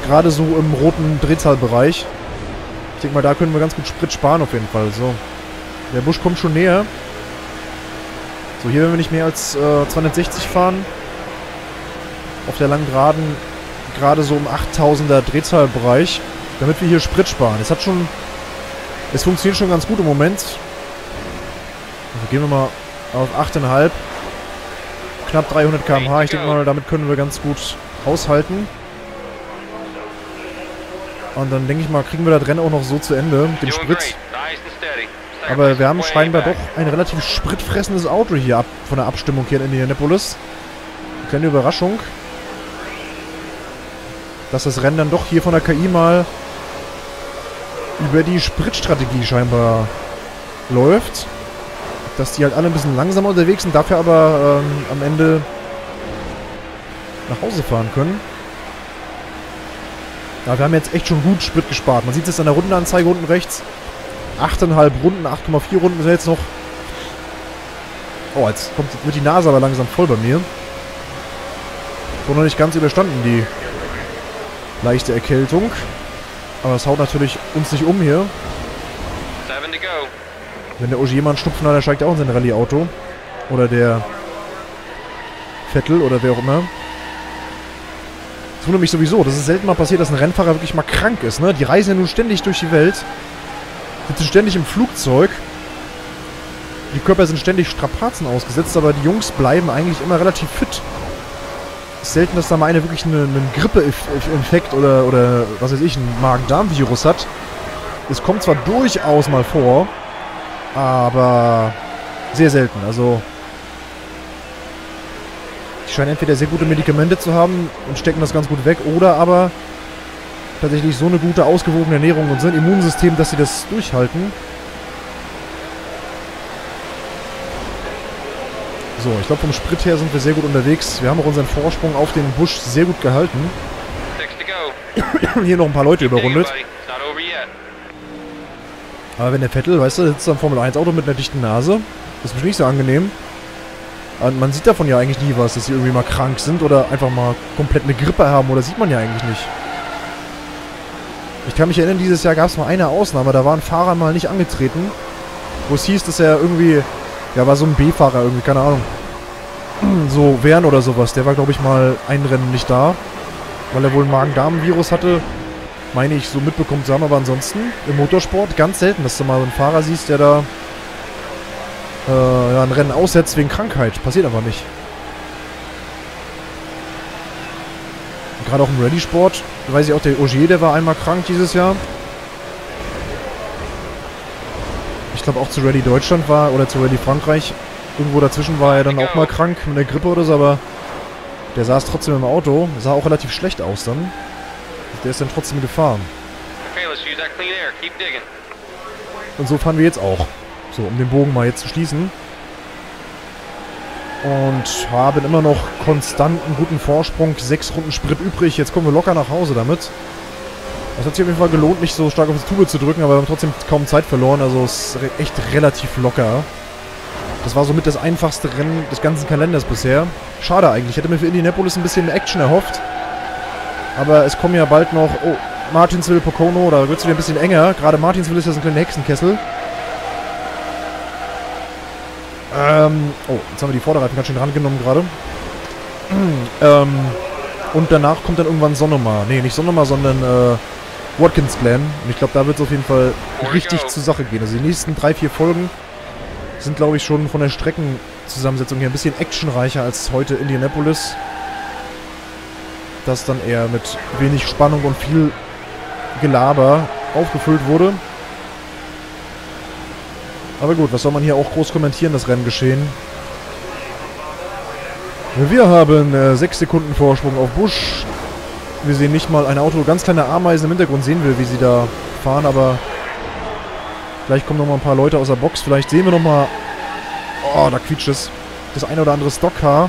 Gerade so im roten Drehzahlbereich. Ich denke mal, da können wir ganz gut Sprit sparen auf jeden Fall. So, der Busch kommt schon näher. So, hier werden wir nicht mehr als äh, zweihundertsechzig fahren. Auf der langen Geraden gerade so im achttausender Drehzahlbereich, damit wir hier Sprit sparen. Es hat schon, es funktioniert schon ganz gut im Moment. Also gehen wir mal auf acht Komma fünf. Knapp dreihundert Kilometer pro Stunde. Ich denke mal, damit können wir ganz gut haushalten. Und dann denke ich mal, kriegen wir das Rennen auch noch so zu Ende mit dem Sprit. Aber wir haben scheinbar doch ein relativ spritfressendes Auto hier ab, von der Abstimmung hier in Indianapolis. Eine kleine Überraschung, dass das Rennen dann doch hier von der K I mal über die Spritstrategie scheinbar läuft. Dass die halt alle ein bisschen langsamer unterwegs sind, dafür aber ähm, am Ende nach Hause fahren können. Ja, wir haben jetzt echt schon gut Sprit gespart. Man sieht es jetzt an der Rundenanzeige unten rechts. acht Komma fünf Runden, acht Komma vier Runden ist jetzt noch... Oh, jetzt kommt, wird die Nase aber langsam voll bei mir. Wurde noch nicht ganz überstanden, die leichte Erkältung. Aber es haut natürlich uns nicht um hier. Wenn der Ogier mal einen Schnupfen hat, der steigt auch in sein Rallye-Auto. Oder der Vettel oder wer auch immer. Das wundert mich sowieso. Das ist selten mal passiert, dass ein Rennfahrer wirklich mal krank ist, ne? Die reisen ja nun ständig durch die Welt. Sitzen ständig im Flugzeug. Die Körper sind ständig Strapazen ausgesetzt, aber die Jungs bleiben eigentlich immer relativ fit. Ist selten, dass da mal einer wirklich einen, einen Grippeinfekt oder, oder was weiß ich, einen Magen-Darm-Virus hat. Es kommt zwar durchaus mal vor, aber sehr selten. Also die scheinen entweder sehr gute Medikamente zu haben und stecken das ganz gut weg oder aber tatsächlich so eine gute, ausgewogene Ernährung und so ein Immunsystem, dass sie das durchhalten. So, ich glaube vom Sprit her sind wir sehr gut unterwegs. Wir haben auch unseren Vorsprung auf den Busch sehr gut gehalten. Hier noch ein paar Leute überrundet. Aber wenn der Vettel, weißt du, sitzt am Formel eins Auto mit einer dichten Nase, ist bestimmt nicht so angenehm. Und man sieht davon ja eigentlich nie was, dass sie irgendwie mal krank sind oder einfach mal komplett eine Grippe haben, oder sieht man ja eigentlich nicht. Ich kann mich erinnern, dieses Jahr gab es mal eine Ausnahme, da war ein Fahrer mal nicht angetreten, wo es hieß, dass er irgendwie, ja, war so ein B-Fahrer irgendwie, keine Ahnung, so Wern oder sowas, der war, glaube ich, mal ein Rennen nicht da, weil er wohl einen Magen-Darm-Virus hatte, meine ich, so mitbekommen zu haben, aber ansonsten im Motorsport ganz selten, dass du mal so einen Fahrer siehst, der da äh, ja, ein Rennen aussetzt wegen Krankheit, passiert aber nicht. Gerade auch im Rallye-Sport, weiß ich auch, der Ogier, der war einmal krank dieses Jahr. Ich glaube auch zu Rallye Deutschland war, oder zu Rallye Frankreich. Irgendwo dazwischen war er dann auch mal krank mit der Grippe oder so, aber der saß trotzdem im Auto. Sah auch relativ schlecht aus dann. Der ist dann trotzdem gefahren. Und so fahren wir jetzt auch. So, um den Bogen mal jetzt zu schließen. Und haben immer noch konstanten guten Vorsprung. Sechs Runden Sprit übrig. Jetzt kommen wir locker nach Hause damit. Es hat sich auf jeden Fall gelohnt, nicht so stark auf die Tube zu drücken, aber wir haben trotzdem kaum Zeit verloren. Also es ist echt relativ locker. Das war somit das einfachste Rennen des ganzen Kalenders bisher. Schade eigentlich. Ich hätte mir für Indianapolis ein bisschen mehr Action erhofft. Aber es kommen ja bald noch... Oh, Martinsville, Pocono, da wird es wieder ein bisschen enger. Gerade Martinsville ist ja so ein kleiner Hexenkessel. Ähm, oh, jetzt haben wir die Vorderreifen ganz schön rangenommen gerade. ähm, und danach kommt dann irgendwann Sonoma. Nee, nicht Sonoma, sondern äh, Watkins Glen. Und ich glaube, da wird es auf jeden Fall richtig zur Sache gehen. Also die nächsten drei, vier Folgen sind, glaube ich, schon von der Streckenzusammensetzung her ein bisschen actionreicher als heute Indianapolis. Das dann eher mit wenig Spannung und viel Gelaber aufgefüllt wurde. Aber gut, was soll man hier auch groß kommentieren, das Renngeschehen? Wir haben äh, sechs Sekunden Vorsprung auf Busch. Wir sehen nicht mal ein Auto. Ganz kleine Ameisen im Hintergrund sehen wir, wie sie da fahren, aber vielleicht kommen noch mal ein paar Leute aus der Box. Vielleicht sehen wir noch mal... Oh, da quietscht es. Das eine oder andere Stockcar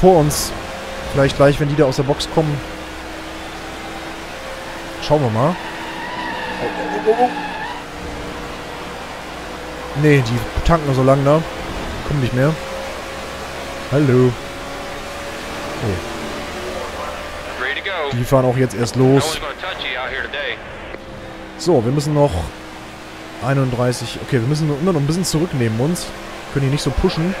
vor uns. Vielleicht gleich, wenn die da aus der Box kommen. Schauen wir mal. Oh, oh, oh, oh. Ne, die tanken so lange da. Kommen nicht mehr. Hallo. Oh. Die fahren auch jetzt erst los. So, wir müssen noch einunddreißig... Okay, wir müssen immer noch ein bisschen zurücknehmen uns. Können hier nicht so pushen.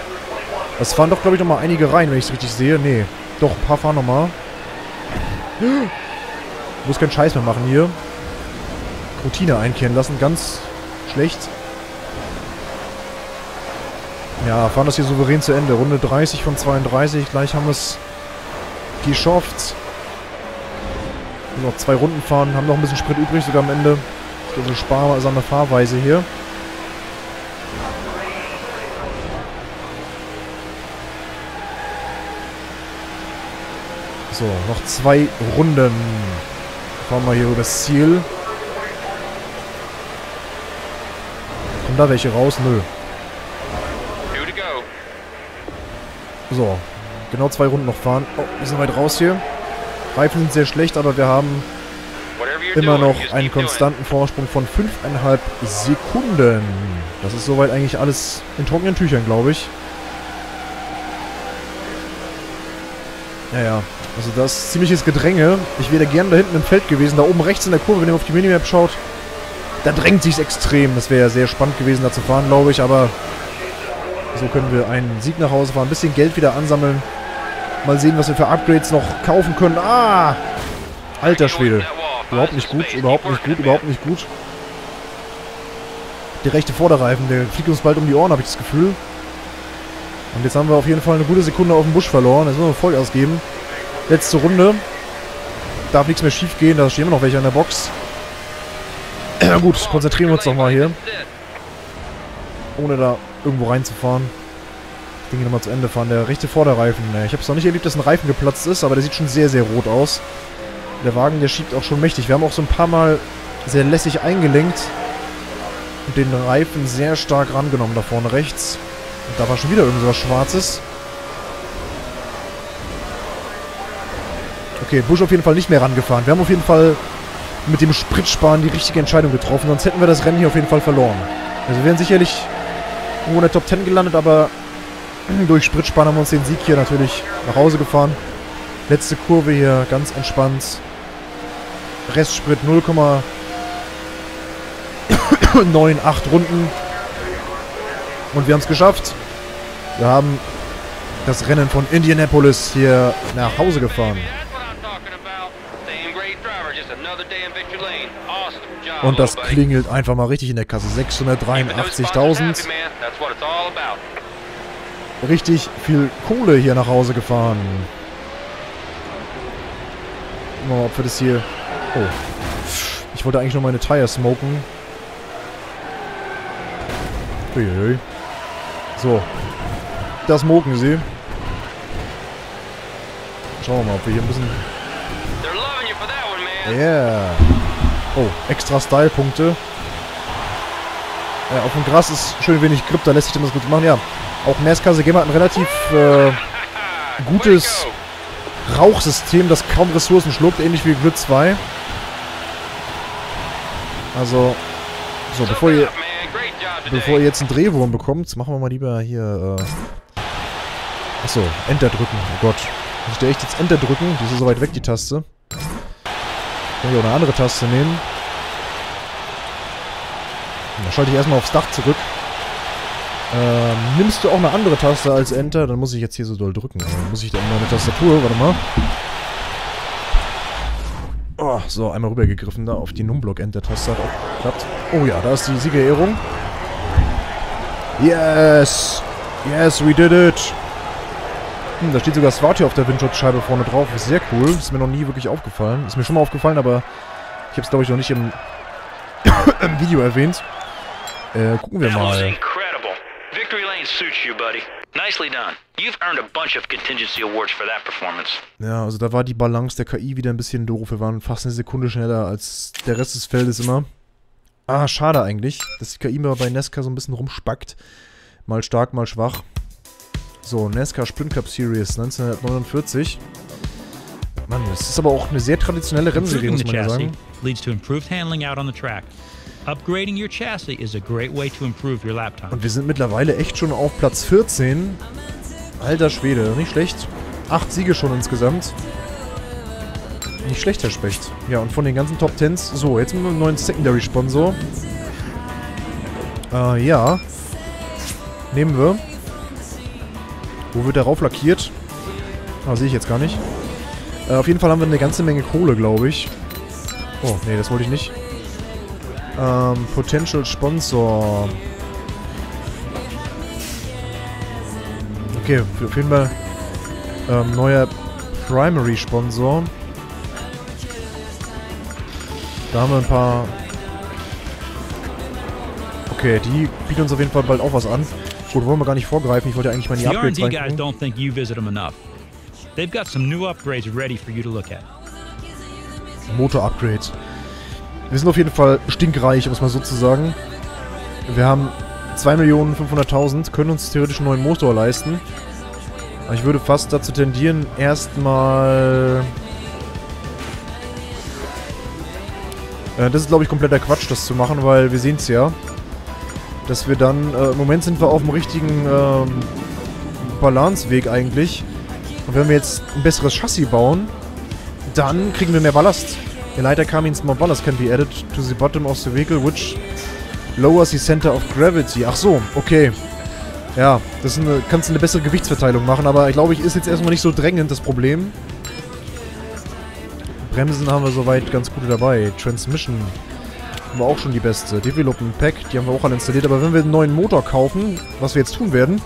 Es fahren doch, glaube ich, nochmal einige rein, wenn ich es richtig sehe. Ne, doch, ein paar fahren nochmal. Ich muss keinen Scheiß mehr machen hier. Routine einkehren lassen, ganz schlecht. Ja, fahren das hier souverän zu Ende. Runde dreißig von zweiunddreißig. Gleich haben wir es geschafft. Noch zwei Runden fahren. Haben noch ein bisschen Sprit übrig sogar am Ende. Das ist unsere sparsame Fahrweise hier. So, noch zwei Runden. Fahren wir hier über das Ziel. Kommen da welche raus? Nö. So, genau zwei Runden noch fahren. Oh, wir sind weit raus hier. Reifen sind sehr schlecht, aber wir haben immer noch einen konstanten Vorsprung von fünfeinhalb Sekunden. Das ist soweit eigentlich alles in trockenen Tüchern, glaube ich. Naja, also das ist ziemliches Gedränge. Ich wäre gerne da hinten im Feld gewesen. Da oben rechts in der Kurve, wenn ihr auf die Minimap schaut, da drängt sich's extrem. Das wäre ja sehr spannend gewesen, da zu fahren, glaube ich, aber... So können wir einen Sieg nach Hause fahren, ein bisschen Geld wieder ansammeln. Mal sehen, was wir für Upgrades noch kaufen können. Ah! Alter Schwede. Überhaupt nicht gut, überhaupt nicht gut, überhaupt nicht gut. Der rechte Vorderreifen, der fliegt uns bald um die Ohren, habe ich das Gefühl. Und jetzt haben wir auf jeden Fall eine gute Sekunde auf dem Busch verloren. Jetzt müssen wir Vollgas geben. Letzte Runde. Darf nichts mehr schief gehen, da stehen immer noch welche an der Box. Na gut, konzentrieren wir uns doch mal hier. Ohne da irgendwo reinzufahren. Das Ding hier nochmal zu Ende fahren. Der rechte Vorderreifen. Ich habe es noch nicht erlebt, dass ein Reifen geplatzt ist, aber der sieht schon sehr, sehr rot aus. Der Wagen, der schiebt auch schon mächtig. Wir haben auch so ein paar Mal sehr lässig eingelenkt und den Reifen sehr stark rangenommen da vorne rechts. Und da war schon wieder irgendwas Schwarzes. Okay, Busch auf jeden Fall nicht mehr rangefahren. Wir haben auf jeden Fall mit dem Spritsparen die richtige Entscheidung getroffen, sonst hätten wir das Rennen hier auf jeden Fall verloren. Also wir wären sicherlich irgendwo in der Top zehn gelandet, aber durch Spritspann haben wir uns den Sieg hier natürlich nach Hause gefahren. Letzte Kurve hier, ganz entspannt. Restsprit null Komma neun acht Runden. Und wir haben es geschafft. Wir haben das Rennen von Indianapolis hier nach Hause gefahren. Und das klingelt einfach mal richtig in der Kasse. sechshundertdreiundachtzigtausend. Richtig viel Kohle hier nach Hause gefahren. Mal, ob wir das hier... Oh. Ich wollte eigentlich nur meine Tires smoken. Uiuiui. So. Das smoken sie. Schauen wir mal, ob wir hier ein bisschen... Yeah. Oh, extra Style-Punkte. Ja, auf dem Gras ist schön wenig Grip, da lässt sich das gut machen. Ja, auch NASCAR-Gamer hat ein relativ äh, gutes Rauchsystem, das kaum Ressourcen schluckt, ähnlich wie Grid zwei. Also, so, bevor ihr, bevor ihr jetzt einen Drehwurm bekommt, machen wir mal lieber hier, äh, achso, Enter drücken, oh Gott. Muss ich da echt jetzt Enter drücken? Die ist so weit weg, die Taste. Kann ich auch eine andere Taste nehmen. Dann schalte ich erstmal aufs Dach zurück. Ähm, nimmst du auch eine andere Taste als Enter, dann muss ich jetzt hier so doll drücken. Dann muss ich dann meine Tastatur, warte mal. Oh, so, einmal rübergegriffen da auf die Numblock-Enter-Taste. Hat auch geklappt. Oh ja, da ist die Siegerehrung. Yes! Yes, we did it! Hm, da steht sogar Swati auf der Windschutzscheibe vorne drauf. Ist sehr cool. Ist mir noch nie wirklich aufgefallen. Ist mir schon mal aufgefallen, aber ich habe es, glaube ich, noch nicht im, im Video erwähnt. Äh, gucken wir mal. Ja, also da war die Balance der K I wieder ein bisschen doof. Wir waren fast eine Sekunde schneller als der Rest des Feldes immer. Ah, schade eigentlich, dass die K I immer bei NASCAR so ein bisschen rumspackt. Mal stark, mal schwach. So, NASCAR Sprint Cup Series neunzehnhundertneunundvierzig. Mann, das ist aber auch eine sehr traditionelle Rennserie, muss man sagen. Und wir sind mittlerweile echt schon auf Platz vierzehn. Alter Schwede, nicht schlecht. Acht Siege schon insgesamt. Nicht schlecht, Herr Specht. Ja, und von den ganzen Top Tens. So, jetzt mit einem neuen Secondary Sponsor. Äh, ja. Nehmen wir. Wo wird der rauf lackiert? Ah, sehe ich jetzt gar nicht. Äh, auf jeden Fall haben wir eine ganze Menge Kohle, glaube ich. Oh, nee, das wollte ich nicht. Ähm, Potential Sponsor. Okay, auf jeden Fall ähm, neuer Primary Sponsor. Da haben wir ein paar... Okay, die bieten uns auf jeden Fall bald auch was an. Gut, wollen wir gar nicht vorgreifen. Ich wollte eigentlich mal in die Upgrades reingucken. Motor-Upgrades. Wir sind auf jeden Fall stinkreich, um es mal so zu sagen. Wir haben zwei Millionen fünfhunderttausend, können uns theoretisch einen neuen Motor leisten. Aber ich würde fast dazu tendieren, erstmal... Äh, das ist, glaube ich, kompletter Quatsch, das zu machen, weil wir sehen es ja. Dass wir dann, äh, im Moment sind wir auf dem richtigen ähm, Balanceweg eigentlich. Und wenn wir jetzt ein besseres Chassis bauen, dann kriegen wir mehr Ballast. The lighter car in small ballast can be added to the bottom of the vehicle, which lowers the center of gravity. Ach so, okay. Ja, das ist eine, kannst du eine bessere Gewichtsverteilung machen, aber ich glaube, ich ist jetzt erstmal nicht so drängend das Problem. Bremsen haben wir soweit ganz gute dabei. Transmission. Wir auch schon die beste. Development Pack, die haben wir auch alle installiert. Aber wenn wir einen neuen Motor kaufen, was wir jetzt tun werden,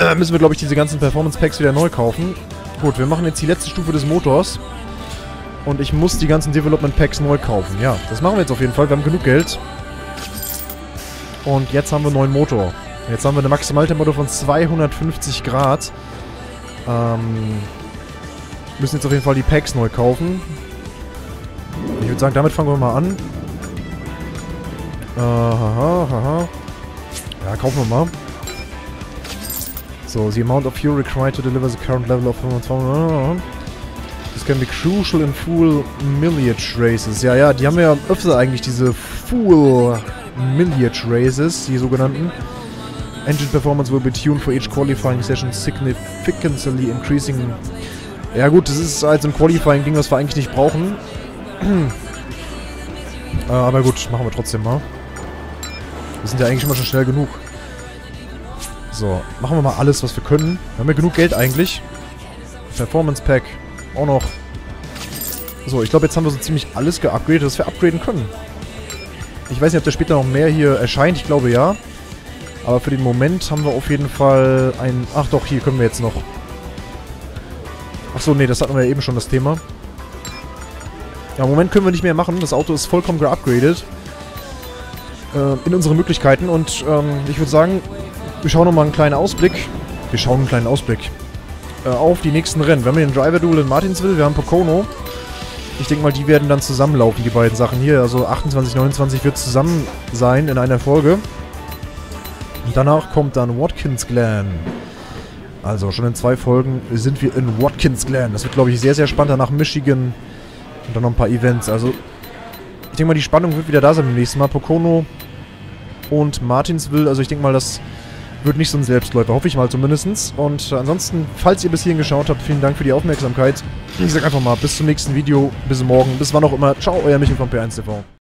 äh, müssen wir, glaube ich, diese ganzen Performance Packs wieder neu kaufen. Gut, wir machen jetzt die letzte Stufe des Motors. Und ich muss die ganzen Development Packs neu kaufen. Ja, das machen wir jetzt auf jeden Fall. Wir haben genug Geld. Und jetzt haben wir einen neuen Motor. Jetzt haben wir eine Maximaltemperatur von zweihundertfünfzig Grad. Ähm, müssen jetzt auf jeden Fall die Packs neu kaufen. Ich würde sagen, damit fangen wir mal an. Aha, aha. Ja, kaufen wir mal. So, the amount of fuel required to deliver the current level of fünfundzwanzig. This can be crucial in fuel millage races. Ja, ja, die haben wir ja öfter eigentlich, diese fuel millage races, die sogenannten. Engine performance will be tuned for each qualifying session significantly increasing. Ja gut, das ist halt so ein Qualifying-Ding, was wir eigentlich nicht brauchen. äh, aber gut, machen wir trotzdem mal. Wir sind ja eigentlich immer schon schnell genug. So, machen wir mal alles, was wir können. Wir haben ja genug Geld eigentlich. Performance Pack auch noch. So, ich glaube, jetzt haben wir so ziemlich alles geupgradet, dass wir upgraden können. Ich weiß nicht, ob da später noch mehr hier erscheint. Ich glaube, ja. Aber für den Moment haben wir auf jeden Fall ein... Ach doch, hier können wir jetzt noch... Achso, nee, das hatten wir ja eben schon, das Thema. Ja, im Moment können wir nicht mehr machen. Das Auto ist vollkommen geupgradet. Äh, in unsere Möglichkeiten. Und ähm, ich würde sagen, wir schauen nochmal einen kleinen Ausblick. Wir schauen einen kleinen Ausblick. Äh, auf die nächsten Rennen. Wir haben den Driver-Duel in Martinsville. Wir haben Pocono. Ich denke mal, die werden dann zusammenlaufen, die beiden Sachen hier. Also achtundzwanzig, neunundzwanzig wird zusammen sein in einer Folge. Und danach kommt dann Watkins Glen. Also schon in zwei Folgen sind wir in Watkins Glen. Das wird, glaube ich, sehr, sehr spannend. Danach Michigan und dann noch ein paar Events. Also ich denke mal, die Spannung wird wieder da sein beim nächsten Mal. Pocono und Martinsville. Also ich denke mal, das wird nicht so ein Selbstläufer. Hoffe ich mal zumindest. Und ansonsten, falls ihr bis hierhin geschaut habt, vielen Dank für die Aufmerksamkeit. Ich sage einfach mal, bis zum nächsten Video, bis morgen, bis wann auch immer. Ciao, euer Michael von P eins T V.